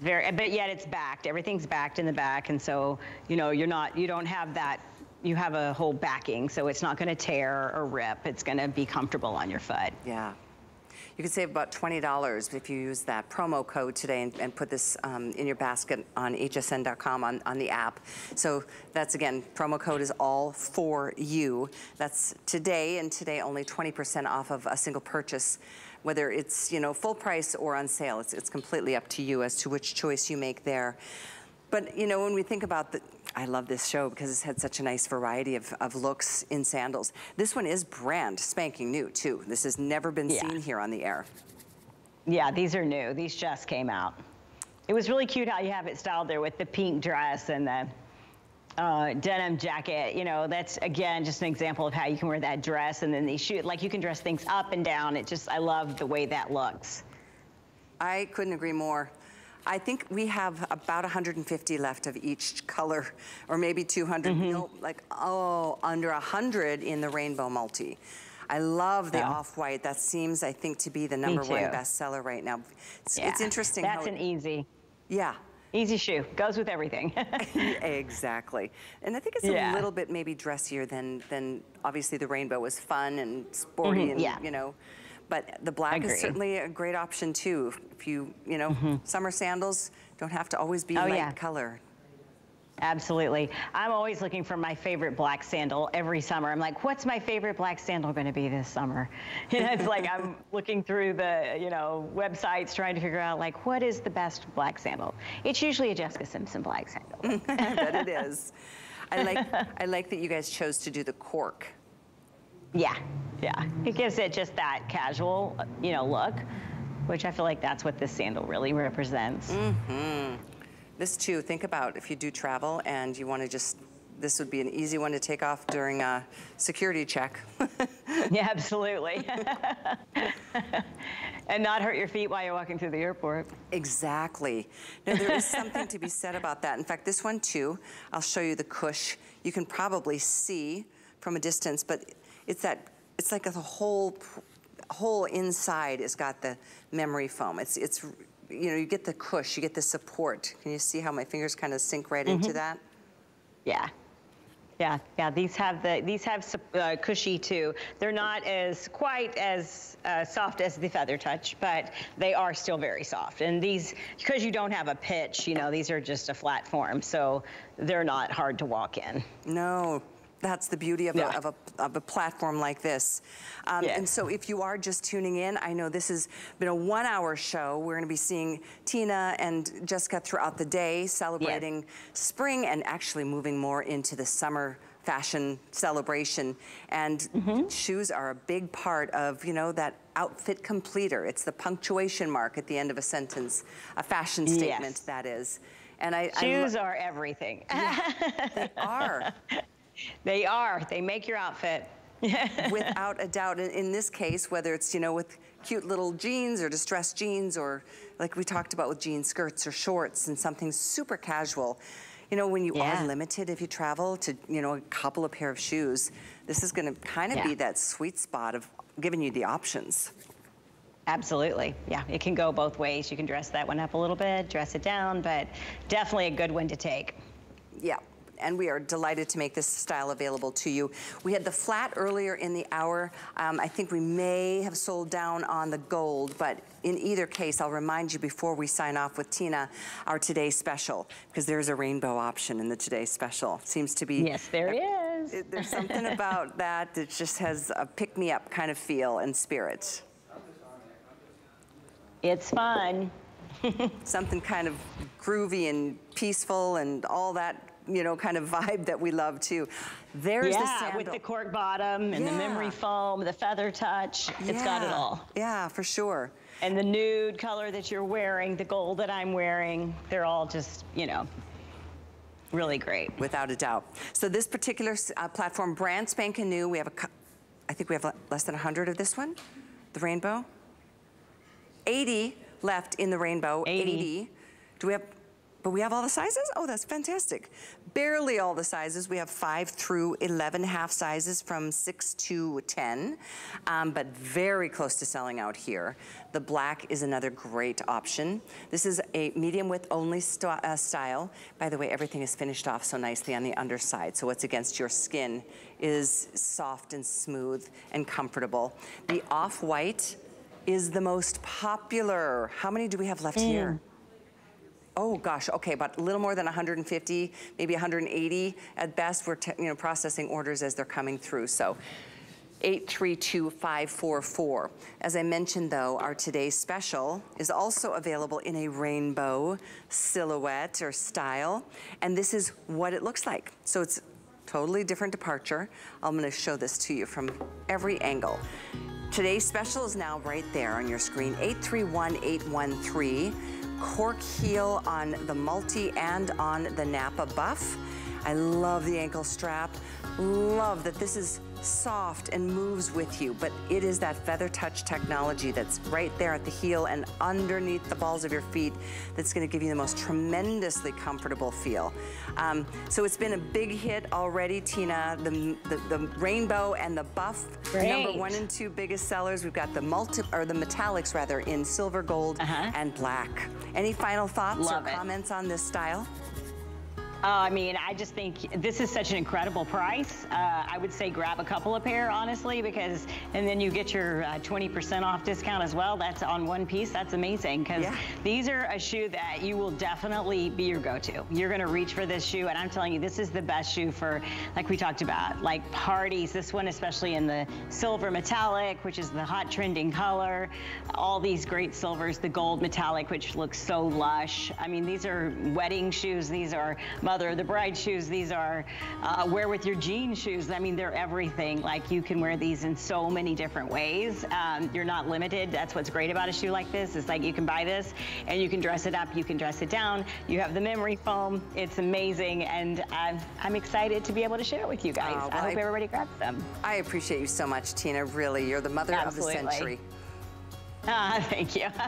Very, but yet it's backed. Everything's backed in the back. And so, you know, you're not, you don't have that, you have a whole backing. So it's not gonna tear or rip. It's gonna be comfortable on your foot. Yeah. You can save about $20 if you use that promo code today and put this in your basket on hsn.com on the app. So that's, again, promo code is all for you. That's today, and today only 20% off of a single purchase. Whether it's, you know, full price or on sale, it's completely up to you as to which choice you make there. But, you know, when we think about the, I love this show because it's had such a nice variety of looks in sandals. This one is brand spanking new too. This has never been seen here on the air. Yeah, these are new. These just came out. It was really cute how you have it styled there with the pink dress and the denim jacket. You know, that's again just an example of how you can wear that dress and then these shoes. Like you can dress things up and down. It just, I love the way that looks. I couldn't agree more. I think we have about 150 left of each color, or maybe 200. Mm-hmm. No, like, oh, under 100 in the rainbow multi. I love the off-white. That seems, I think, to be the number 1 bestseller right now. It's, it's interesting. That's how it, an easy. Yeah. Easy shoe. Goes with everything. Exactly. And I think it's a little bit maybe dressier than obviously the rainbow was fun and sporty and, you know. But the black is certainly a great option too. If you, you know, summer sandals don't have to always be light color. Absolutely. I'm always looking for my favorite black sandal every summer. I'm like, what's my favorite black sandal gonna be this summer? And it's like, I'm looking through the, you know, websites trying to figure out like, what is the best black sandal? It's usually a Jessica Simpson black sandal. But it is. I like that you guys chose to do the cork. Yeah, yeah. It gives it just that casual, you know, look, which I feel like that's what this sandal really represents. Mm-hmm. This too, think about if you do travel and you want to just, this would be an easy one to take off during a security check. Yeah, absolutely. And not hurt your feet while you're walking through the airport. Exactly. Now, there is something to be said about that. In fact, this one too, I'll show you the cush. You can probably see from a distance, but it's that, it's like the whole inside has got the memory foam. It's, you know, you get the cush, you get the support. Can you see how my fingers kind of sink right into that? Yeah, yeah, yeah. These have the, these have cushy too. They're not as quite as soft as the Feather Touch, but they are still very soft. And these, because you don't have a pitch, you know, these are just a flat form, so they're not hard to walk in. No. That's the beauty of, a platform like this. And so if you are just tuning in, I know this has been a 1-hour show. We're gonna be seeing Tina and Jessica throughout the day, celebrating spring and actually moving more into the summer fashion celebration. And shoes are a big part of, you know, that outfit completer. It's the punctuation mark at the end of a sentence, a fashion statement that is. And shoes are everything. Yeah, they are. They are. They make your outfit. Without a doubt. In this case, whether it's, you know, with cute little jeans or distressed jeans or like we talked about with jean skirts or shorts and something super casual. You know, when you are limited, if you travel to, you know, a couple of pair of shoes, this is going to kind of be that sweet spot of giving you the options. Absolutely. Yeah, it can go both ways. You can dress that one up a little bit, dress it down, but definitely a good one to take. Yeah. And we are delighted to make this style available to you. We had the flat earlier in the hour. I think we may have sold down on the gold, but in either case, I'll remind you before we sign off with Tina, our Today Special, because there's a rainbow option in the Today Special. Seems to be. Yes, there is. There's something about that that just has a pick-me-up kind of feel and spirit. It's fun. Something kind of groovy and peaceful and all that, you know, kind of vibe that we love too. There's the sandal. With the cork bottom and the memory foam, the Feather Touch. Yeah. It's got it all. Yeah, for sure. And the nude color that you're wearing, the gold that I'm wearing, they're all just, you know, really great. Without a doubt. So this particular platform, brand spanking new, we have I think we have less than 100 of this one, the rainbow. 80 left in the rainbow, 80. Do we have, But we have all the sizes? Oh, that's fantastic. Barely all the sizes. We have 5 through 11 half sizes from 6 to 10, but very close to selling out here. The black is another great option. This is a medium width only style. By the way, everything is finished off so nicely on the underside, so what's against your skin is soft and smooth and comfortable. The off-white is the most popular. How many do we have left here? Oh gosh, okay, but a little more than 150, maybe 180 at best. We're processing orders as they're coming through, so 832-544. As I mentioned though, our today's special is also available in a rainbow silhouette or style, and this is what it looks like. So it's totally different departure. I'm gonna show this to you from every angle. Today's special is now right there on your screen, 831-813. Cork heel on the multi and on the Napa buff. I love the ankle strap. Love that this is soft and moves with you, but it is that Feather Touch technology that's right there at the heel and underneath the balls of your feet that's gonna give you the most tremendously comfortable feel. So it's been a big hit already, Tina. The rainbow and the buff, #1 and 2 biggest sellers. We've got the metallics rather in silver, gold, and black. Any final thoughts or comments on this style? I mean, I just think this is such an incredible price. I would say grab a couple of pair, honestly, because, and then you get your 20% off discount as well. That's on one piece. That's amazing, because these are a shoe that you will definitely be your go-to. You're going to reach for this shoe, and I'm telling you, this is the best shoe for, like we talked about, like parties. This one, especially in the silver metallic, which is the hot trending color, all these great silvers, the gold metallic, which looks so lush. I mean, these are wedding shoes. These are the bride shoes. These are wear with your jean shoes. I mean, they're everything. Like, you can wear these in so many different ways. You're not limited. That's what's great about a shoe like this. It's like you can buy this and you can dress it up, you can dress it down. You have the memory foam. It's amazing, and I'm excited to be able to share it with you guys. I hope everybody grabs them. I appreciate you so much, Tina. Really, you're the mother of the century. Thank you.